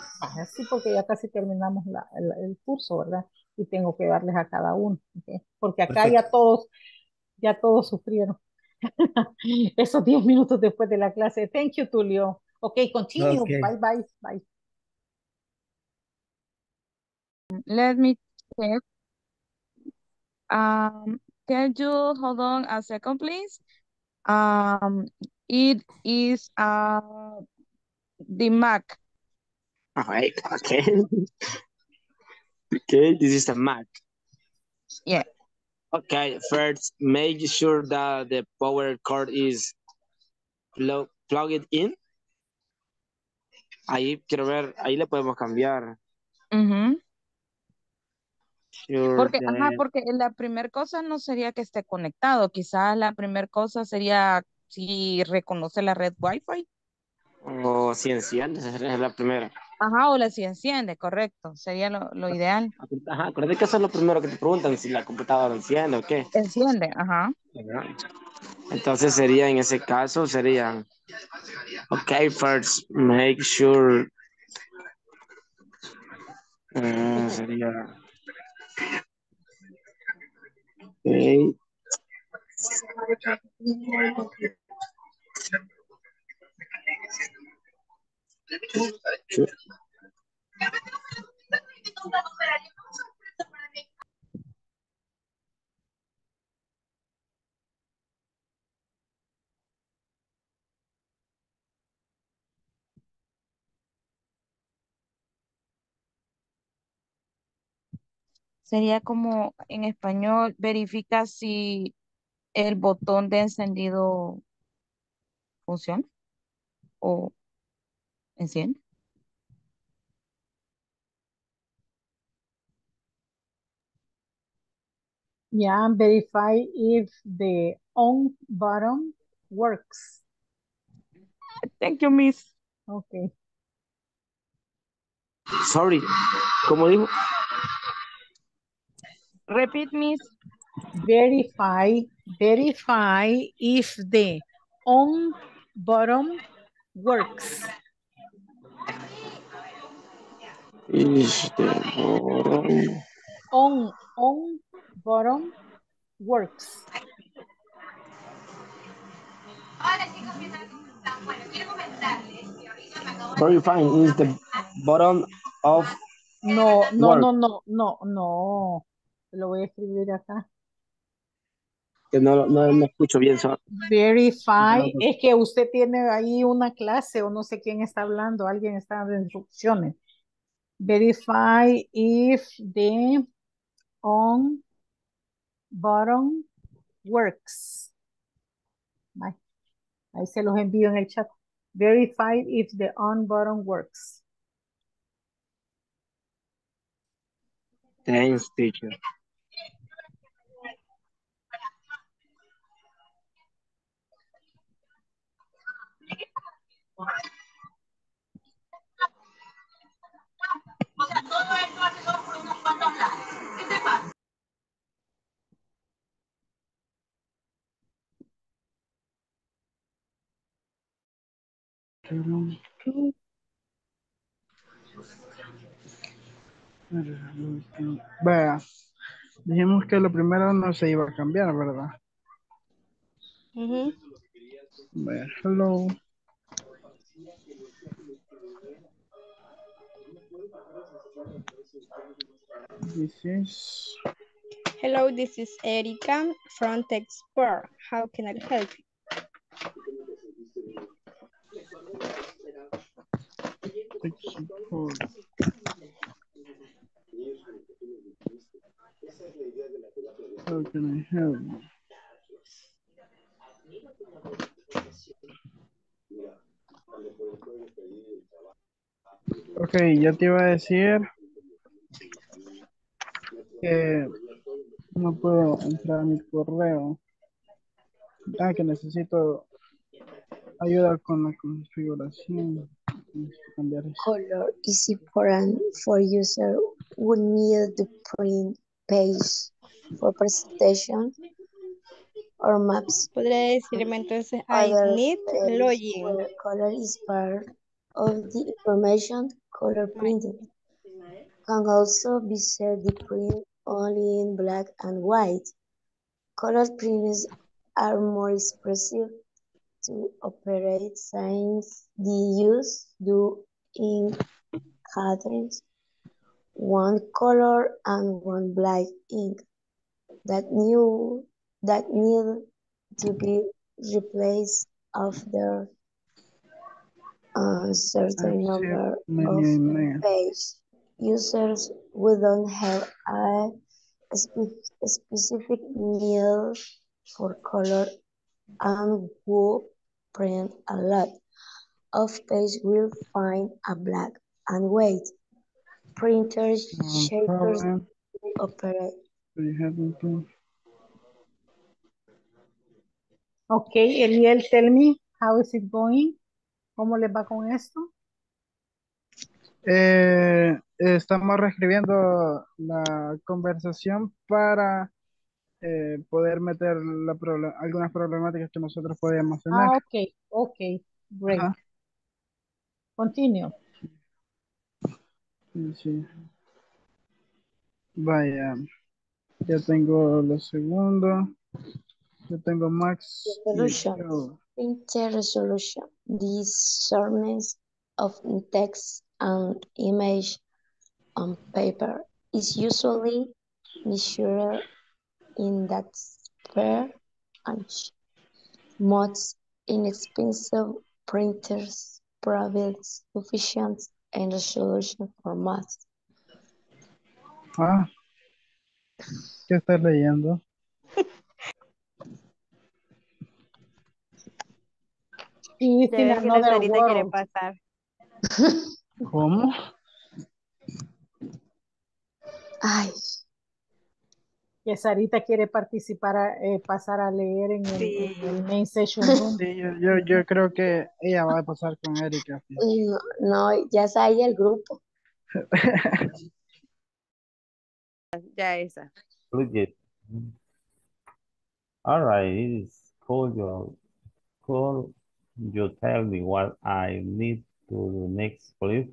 Sí, porque ya casi terminamos el curso, ¿verdad? Y tengo que darles a cada uno, ¿okay? Porque acá perfecto. ya todos sufrieron. Esos 10 minutos después de la clase. Thank you, Tulio. Okay, continue. Okay. Bye. Let me check. Can you hold on a second, please? It is the Mac. All right. Okay. Okay. This is a Mac. Yeah. Okay. First, make sure that the power cord is plugged in. Ahí quiero ver, ahí le podemos cambiar. Sure porque, that... porque la primera cosa no sería que esté conectado. Quizás la primera cosa sería si reconoce la red Wi-Fi. O si enciende, esa es la primera. Ajá, o la si enciende, correcto. Sería lo ideal. Ajá, acuérdate que eso es lo primero que te preguntan, si la computadora enciende o qué. Enciende, ajá. Entonces sería, en ese caso, sería... Okay, first make sure okay. Sería como en español, verifica si el botón de encendido funciona o enciende. Yeah, verify if the on button works. Thank you, miss. Okay. Sorry. ¿Cómo dijo? Repeat, miss. Verify if the on bottom works. Is the bottom on bottom works. Verifying is the bottom of work. No. Lo voy a escribir acá. Que no escucho bien. Verify. Es que usted tiene ahí una clase o no sé quién está hablando. Alguien está dando instrucciones. Verify if the on bottom works. Bye. Ahí se los envío en el chat. Verify if the on bottom works. Thanks, teacher. O sea, todo esto hace dos por unos cuantos lados. ¿Qué te pasa? Vea, dijimos que la primera no se iba a cambiar, ¿verdad? Uh-huh. Vea, hello. Hello, this is Erika from Texport. How can I help you? How can I help you? Ok, ya te iba a decir que no puedo entrar a mi correo. Ah, que necesito ayuda con la configuración. Color is important for user who need the print page for presentation or maps. Podría decirme entonces, I need login. Color is part of the information color printing. Can also be said the print only in black and white. Color prints are more expressive to operate since the use do in cadence, one color and one black ink that need to be replaced after a certain number of pages. Users who don't have a specific need for color and who print a lot of pages will find a black and white printers, shapers, operate. Okay, Eliel, tell me, how is it going? ¿Cómo les va con esto? Estamos reescribiendo la conversación para poder meter algunas problemáticas que nosotros podíamos tener. Ah, ok, great. Ajá. Continue. Sí. Vaya, ya tengo lo segundo. Yo tengo Max. Resolution. Printer resolution. These sermons of text and image on paper is usually measured in that square inch. Most inexpensive printers provide sufficient and resolution for mass. Ah, ¿qué estás leyendo? Y si la Sarita quiere pasar. ¿Cómo? Ay. que Sarita quiere participar, pasar a leer en el, sí, en el main session room. Sí, yo creo que ella va a pasar con Erika. Sí. No, ya está ahí el grupo. Ya está. Look it. All right, it is cool, you tell me what I need to do next, please.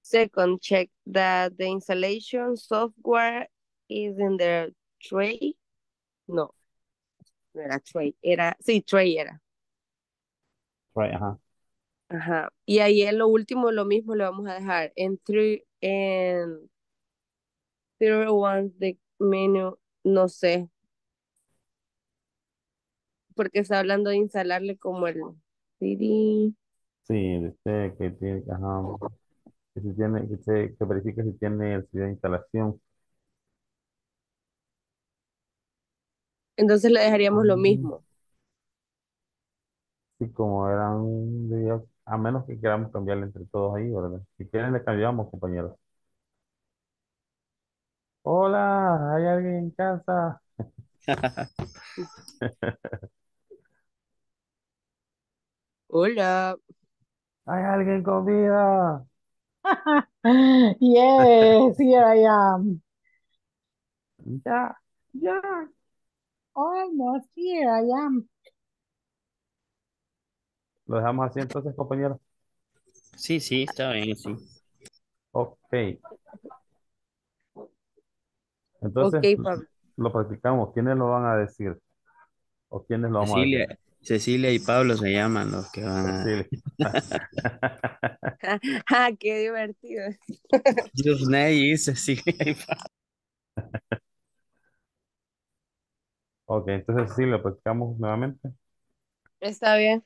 Second, check that the installation software is in the tray. No, era tray, era, sí, tray era. Tray, ajá. Ajá. Y ahí en lo último, lo mismo le vamos a dejar. En 301 the menu, no sé. Porque está hablando de instalarle como el CD. Sí, usted que tiene, ajá. Que se tiene, que verifica si tiene el CD de instalación. Entonces le dejaríamos lo mismo. Sí, como eran, digamos, a menos que queramos cambiarle entre todos ahí, ¿verdad? Si quieren le cambiamos, compañeros. Hola, ¿hay alguien en casa? Hola. ¿Hay alguien con vida? Yes, here I am. Yeah. Almost here I am. ¿Lo dejamos así entonces, compañero? Sí, está bien, sí. Ok. Entonces, okay, lo practicamos. ¿Quiénes lo van a decir? ¿O quiénes lo vamos a decir? Cecilia y Pablo se llaman los que van a... Ah, qué divertido. Josué y Cecilia y Pablo. Ok, entonces sí, lo practicamos nuevamente. Está bien.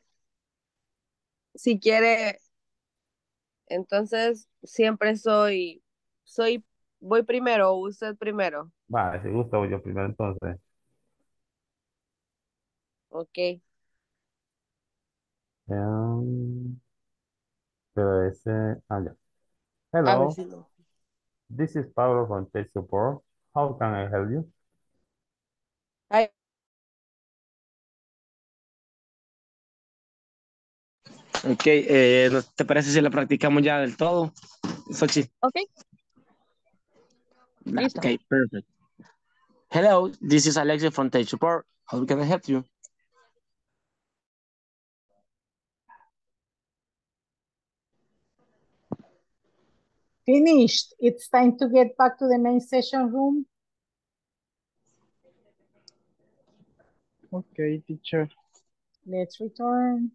Si quiere, entonces siempre voy primero o usted primero. Vale, si gusta voy yo primero entonces. Ok. Pero ese, ya. Hello, si no. This is Pablo from Tech Support. How can I help you? Ok, ¿te parece si la practicamos ya del todo, Xochitl? Ok. Listo. Ok, perfect. Hello, this is Alexis from Tech Support. How can I help you? Finished. It's time to get back to the main session room. Okay, teacher. Let's return.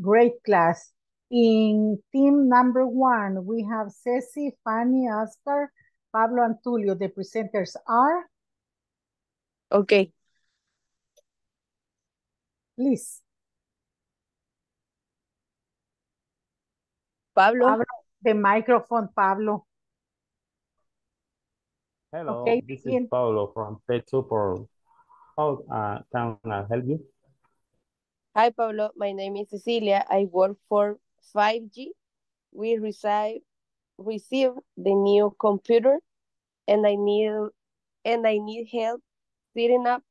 Great class. In team number one, we have Ceci, Fanny, Oscar, Pablo, and Tulio. The presenters are? Okay. Please. Pablo, the microphone, Pablo. Hello, okay, this is Pablo from Tech Support. How can I help you? Hi, Pablo. My name is Cecilia. I work for 5G. We receive the new computer, and I need help setting up.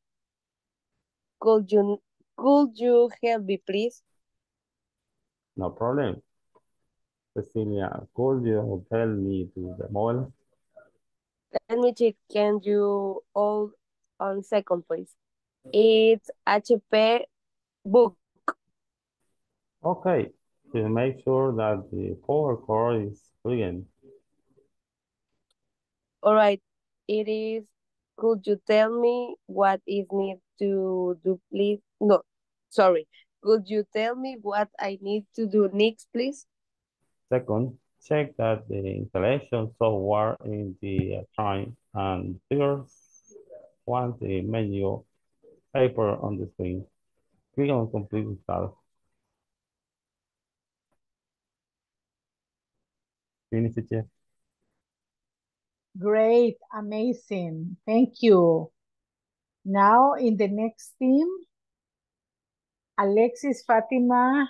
Could you help me, please? No problem. Cecilia, could you tell me to the mall? Let me check. Can you hold on second, please? It's HP book. Okay. To make sure that the power cord is plugged. All right. It is. Could you tell me what is need to do, please? No, sorry. Could you tell me what I need to do next, please? Second, check that the installation software in the time. And third, once the menu paper on the screen, click on complete install. Finish it, Jeff. Great, amazing. Thank you. Now in the next team, Alexis, Fatima,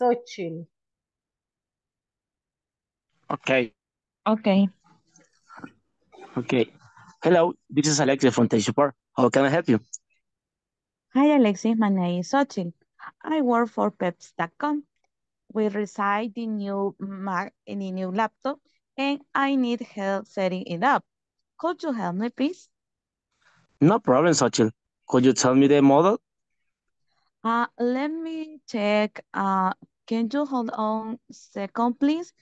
Xochitl. Okay. Okay. Okay. Hello, this is Alexis from Tech Support. How can I help you? Hi, Alexis. My name is Xochitl. I work for pips.com. We receive the new Mac and the new laptop, and I need help setting it up. Could you help me, please? No problem, Xochitl. Could you tell me the model? Let me check. Can you hold on a second, please?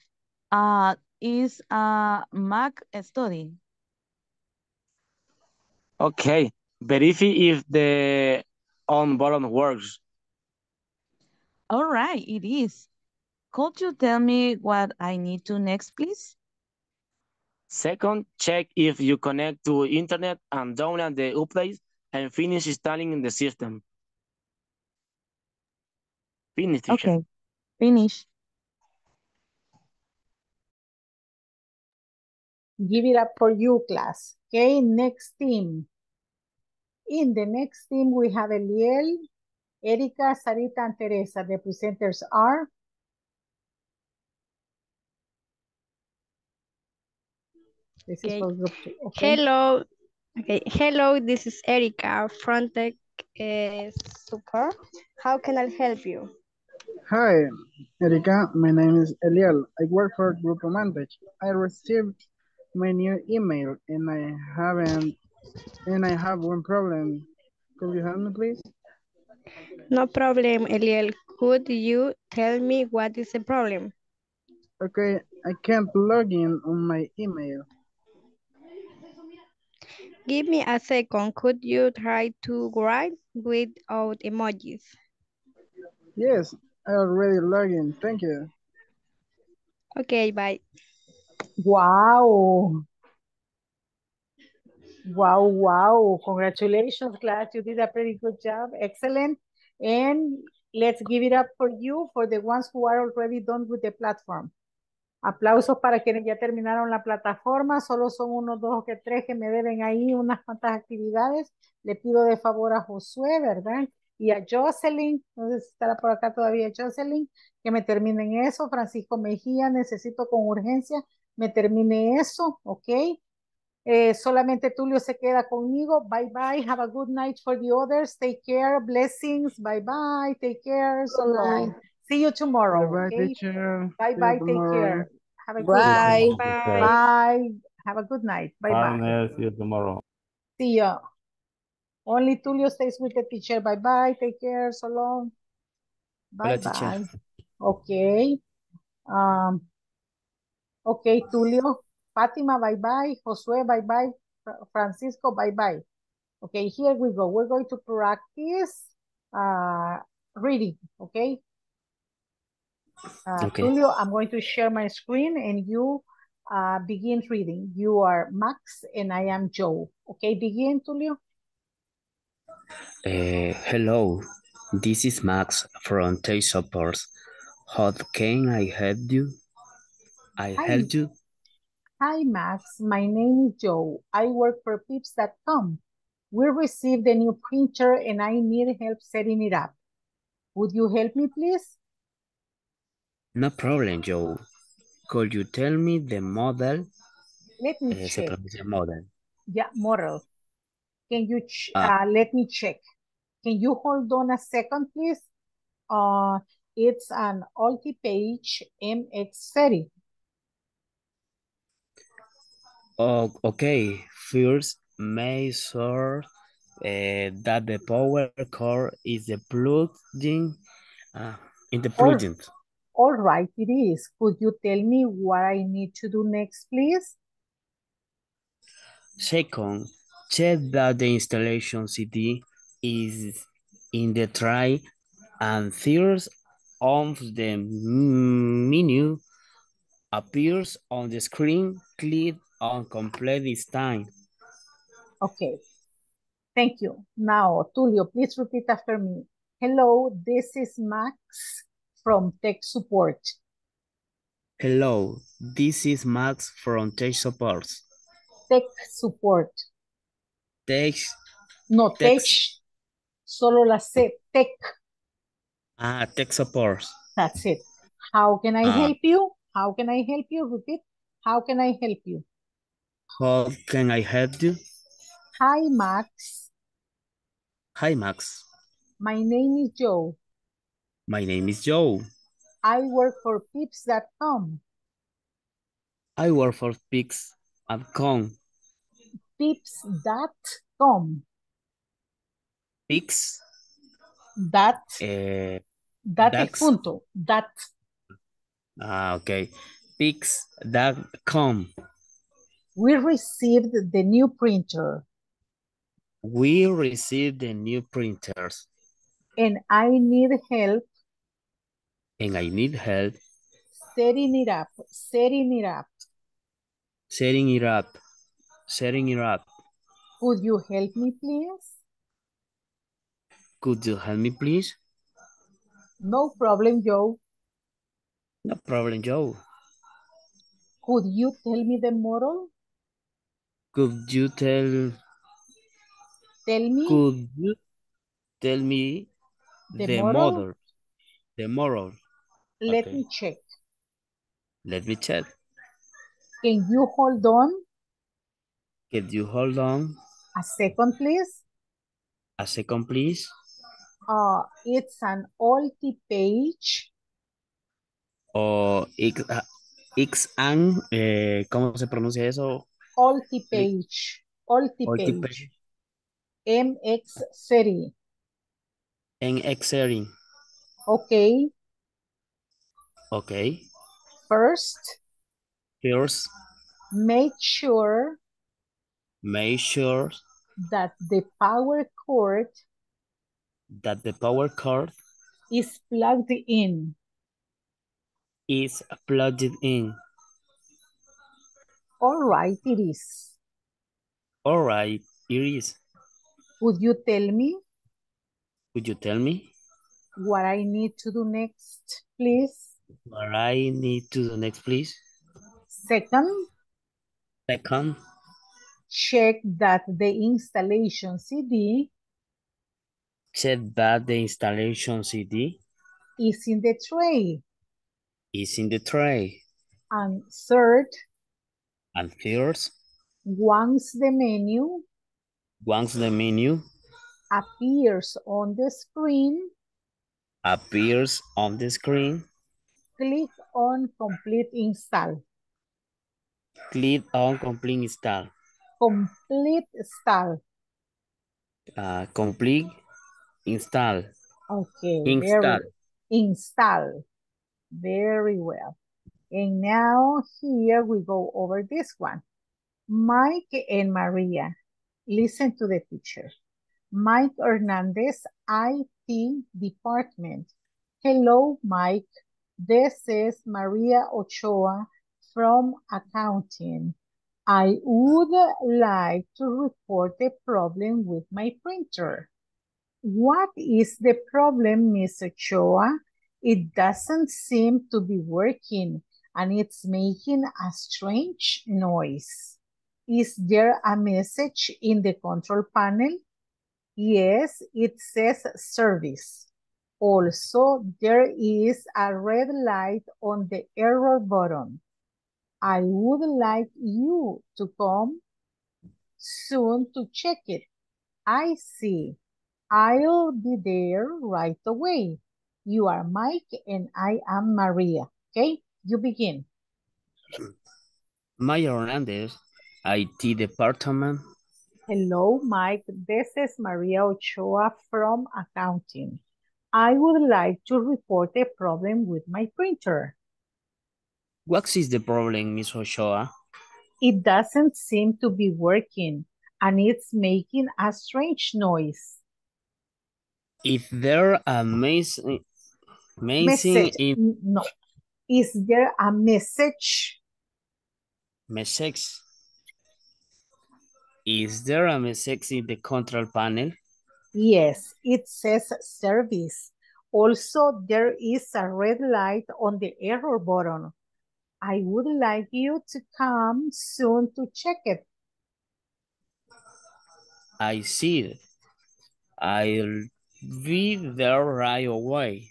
Is Mac study? Okay. Verify if the on button works. All right, it is. Could you tell me what I need to next, please? Second, check if you connect to internet and download the updates and finish installing in the system. Finish. Okay, finish. Give it up for you, class. Okay, next team. In the next team, we have Eliel, Erika, Sarita, and Teresa. The presenters are... This is for group two. Okay. Hello. Okay. Hello, this is Erika from Tech Support. How can I help you? Hi, Erika. My name is Eliel. I work for Group Advantage. I received my new email and I have one problem. Could you help me, please? No problem, Eliel. Could you tell me what is the problem? Okay, I can't log in on my email. Give me a second. Could you try to write without emojis? Yes, I already logged in. Thank you. Okay, bye. Wow. Wow, wow. Congratulations, class. You did a pretty good job. Excellent. And let's give it up for you, for the ones who are already done with the platform. Aplausos para quienes ya terminaron la plataforma. Solo son unos 2 o 3 que me deben ahí unas cuantas actividades. Le pido de favor a Josué, ¿verdad? Y a Jocelyn, no sé si estará por acá todavía Jocelyn, que me terminen eso. Francisco Mejía, necesito con urgencia, me termine eso, ¿ok? Solamente Tulio se queda conmigo. Bye bye. Have a good night for the others. Take care. Blessings. Bye bye. Take care. So long. See you tomorrow. Bye bye. Okay? Bye bye. Take care. Have a bye. Good night. Bye. Bye. Have a good night. Bye bye. Bye. See you tomorrow. See ya. Only Tulio stays with the teacher. Bye bye. Take care. So long. Bye bye. Hola, okay. Okay, Tulio. Fatima, bye-bye. Josué, bye-bye. Francisco, bye-bye. Okay, here we go. We're going to practice reading, okay? Okay. Tulio, I'm going to share my screen and you begin reading. You are Max and I am Joe. Okay, begin, Tulio. Hello, this is Max from Tech Support. How can I help you? Hi, Max. My name is Joe. I work for pips.com. We received a new printer and I need help setting it up. Would you help me, please? No problem, Joe. Could you tell me the model? Let me check. Model. Yeah, model. Can you, let me check. Can you hold on a second, please? It's an Altipage MX30. Oh, okay. First, make sure that the power cord is plugged in the plugin. All right, it is. Could you tell me what I need to do next, please? Second, check that the installation CD is in the tray, and third, on the menu appears on the screen, click on complete this time. Okay, thank you. Now, Tulio, please repeat after me. Hello, this is Max from Tech Support. Hello, this is Max from Tech Support. Tech Support. Tech. No, Tech. Solo la C, Tech. Ah, Tech Support. That's it. How can I help you? How can I help you? Repeat. How can I help you? How can I help you? Hi, Max. Hi, Max. My name is Joe. My name is Joe. I work for pips.com. I work for pips.com. Pips.com. Pips. That punto. That. Ah, okay. Pips.com. We received the new printer. We received the new printers. And I need help. And I need help. Setting it up. Setting it up. Setting it up. Setting it up. Could you help me, please? Could you help me, please? No problem, Joe. No problem, Joe. Could you tell me the model? Could you tell me the model? The model. Let me check. Let me check. Can you hold on? Can you hold on? A second, please. A second, please. It's an Altipage. Oh, it's an, ¿cómo se pronuncia eso? Altipage. Altipage. MX30. MX30. Okay. Okay. First. Make sure that the power cord is plugged in. All right, it is. All right, it is. Could you tell me? What I need to do next, please? What I need to do next, please? Second. Check that the installation CD is in the tray. And third. Once the menu appears on the screen. Click on complete install. Complete install. Okay. Install. Very well. And now here we go over this one. Mike and Maria, listen to the teacher. Mike Hernandez, IT department. Hello, Mike. This is Maria Ochoa from accounting. I would like to report a problem with my printer. What is the problem, Ms. Ochoa? It doesn't seem to be working and it's making a strange noise. Is there a message in the control panel? Yes, it says service. Also, there is a red light on the error button. I would like you to come soon to check it. I see. I'll be there right away. You are Mike and I am Maria. Okay, you begin. Maria Hernandez, IT department. Hello, Mike. This is Maria Ochoa from accounting. I would like to report a problem with my printer. What is the problem, Ms. Ochoa? It doesn't seem to be working and it's making a strange noise. Is there a message in the control panel? Yes, it says service. Also, there is a red light on the error button. I would like you to come soon to check it. I see it. I'll be there right away.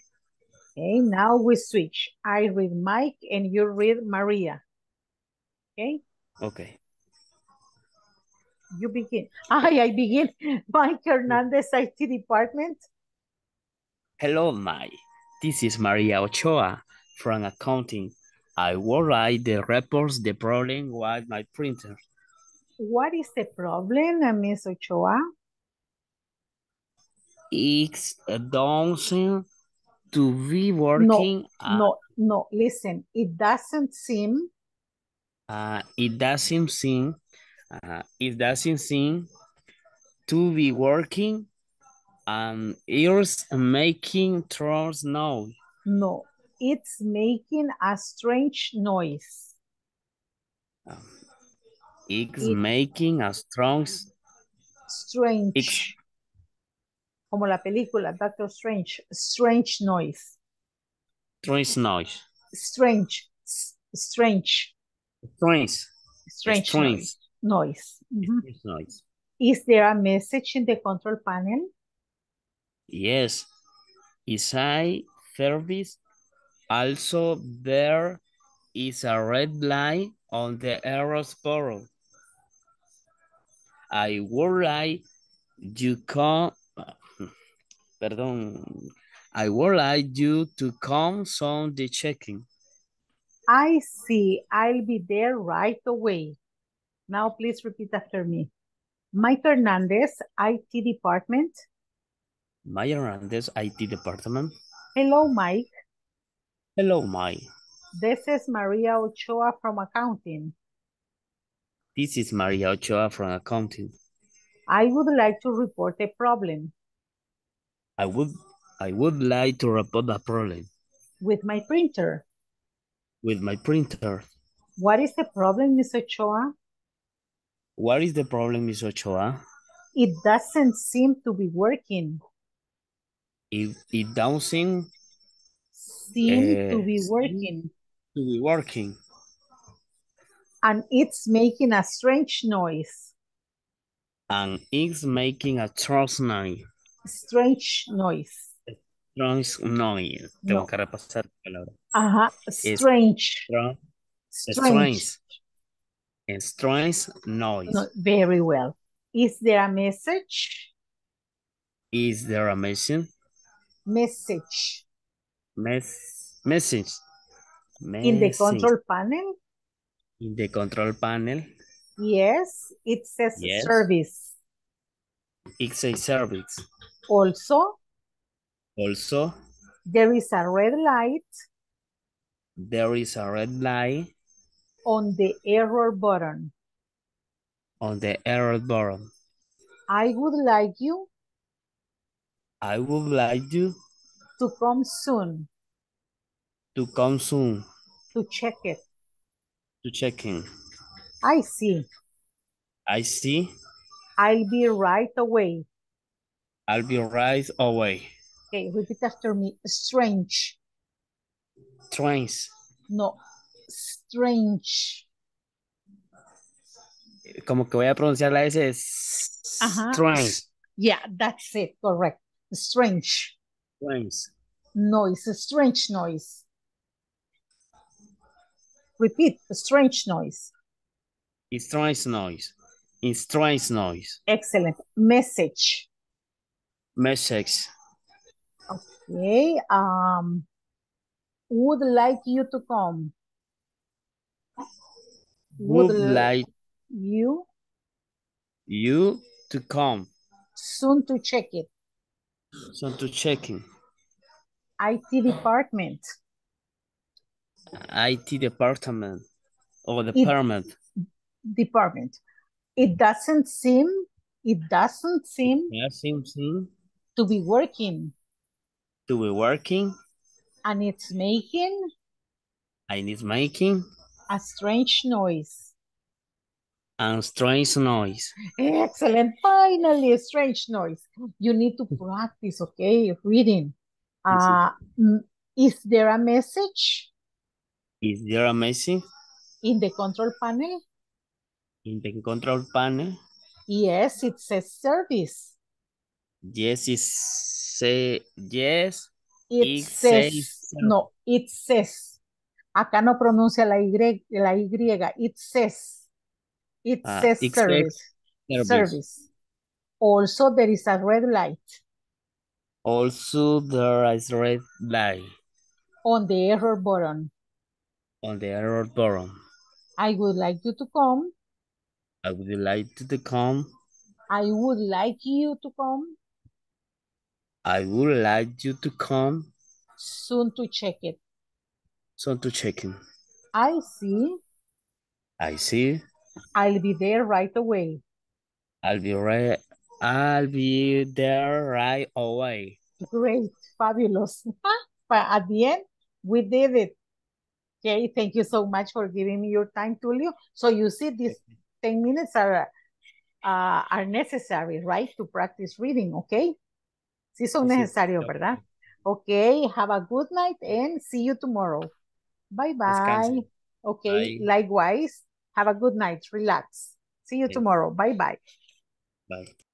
Okay, now we switch. I read Mike and you read Maria. Okay? Okay. You begin. I begin. Mike Hernandez, IT department. Hello, Mike. This is Maria Ochoa from accounting. I will write the reports, the problem with my printer. What is the problem, Ms. Ochoa? It's doesn't to be working. No, listen. It doesn't seem to be working and it's making trolls now. No, it's making a strange noise. Strange. Como la película, Doctor Strange. Strange noise. Strange noise. Strange. Noise. Mm-hmm. Noise. Is there a message in the control panel? Yes. Is I service? Also, there is a red light on the error button. I would like you to come soon to checking. I see. I'll be there right away. Now, please repeat after me. Mike Hernandez, IT department. Mike Hernandez, IT department. Hello, Mike. Hello, Mike. This is Maria Ochoa from accounting. This is Maria Ochoa from accounting. I would like to report a problem. I would like to report a problem. With my printer. With my printer. What is the problem, Ms. Ochoa? What is the problem, Ms. Ochoa? It doesn't seem to be working. It doesn't seem to be working. And it's making a strange noise. Strange noise. Tengo que repasar la palabra. Ajá. Strange noise. No, very well. Is there a message? Is there a message? Message. In the control panel? In the control panel? Yes, it says service. It says service. Also? There is a red light. On the error button. I would like you to come soon. To check it. I see. I'll be right away. Okay, repeat after me. Strange. Como que voy a pronunciar la S. Strange. Yeah, that's it. Correct. Strange. Noise. Strange noise. Repeat. Strange noise. Strange noise. Excellent. Message. Okay. Would like you to come. Would like you to come. Soon to check it. Soon to check in. IT department. IT department or department. Department. It doesn't seem to be working. To be working. And it's making. And it's making. A strange noise. And strange noise. Excellent. Finally, a strange noise. You need to practice, okay? Reading. Is there a message? Is there a message? In the control panel? In the control panel? Yes, it says service. Yes, it says. Yes. It says. Acá no pronuncia la Y. It says. It says service. Also, there is a red light. Also, there is red light. On the error button. On the error button. I would like you to come. I would like you to come. I would like you to come. I would like you to come. Soon to check it. Soon to check in. I see. I see. I'll be there right away. I'll be there right away. Great, fabulous. But at the end, we did it. Okay, thank you so much for giving me your time, Tulio. So you see, these 10 minutes are necessary, right, to practice reading, okay? Sí son necesarios, ¿verdad? Okay, have a good night and see you tomorrow. Bye-bye. Okay, bye. Likewise. Have a good night. Relax. See you tomorrow. Bye-bye. Bye.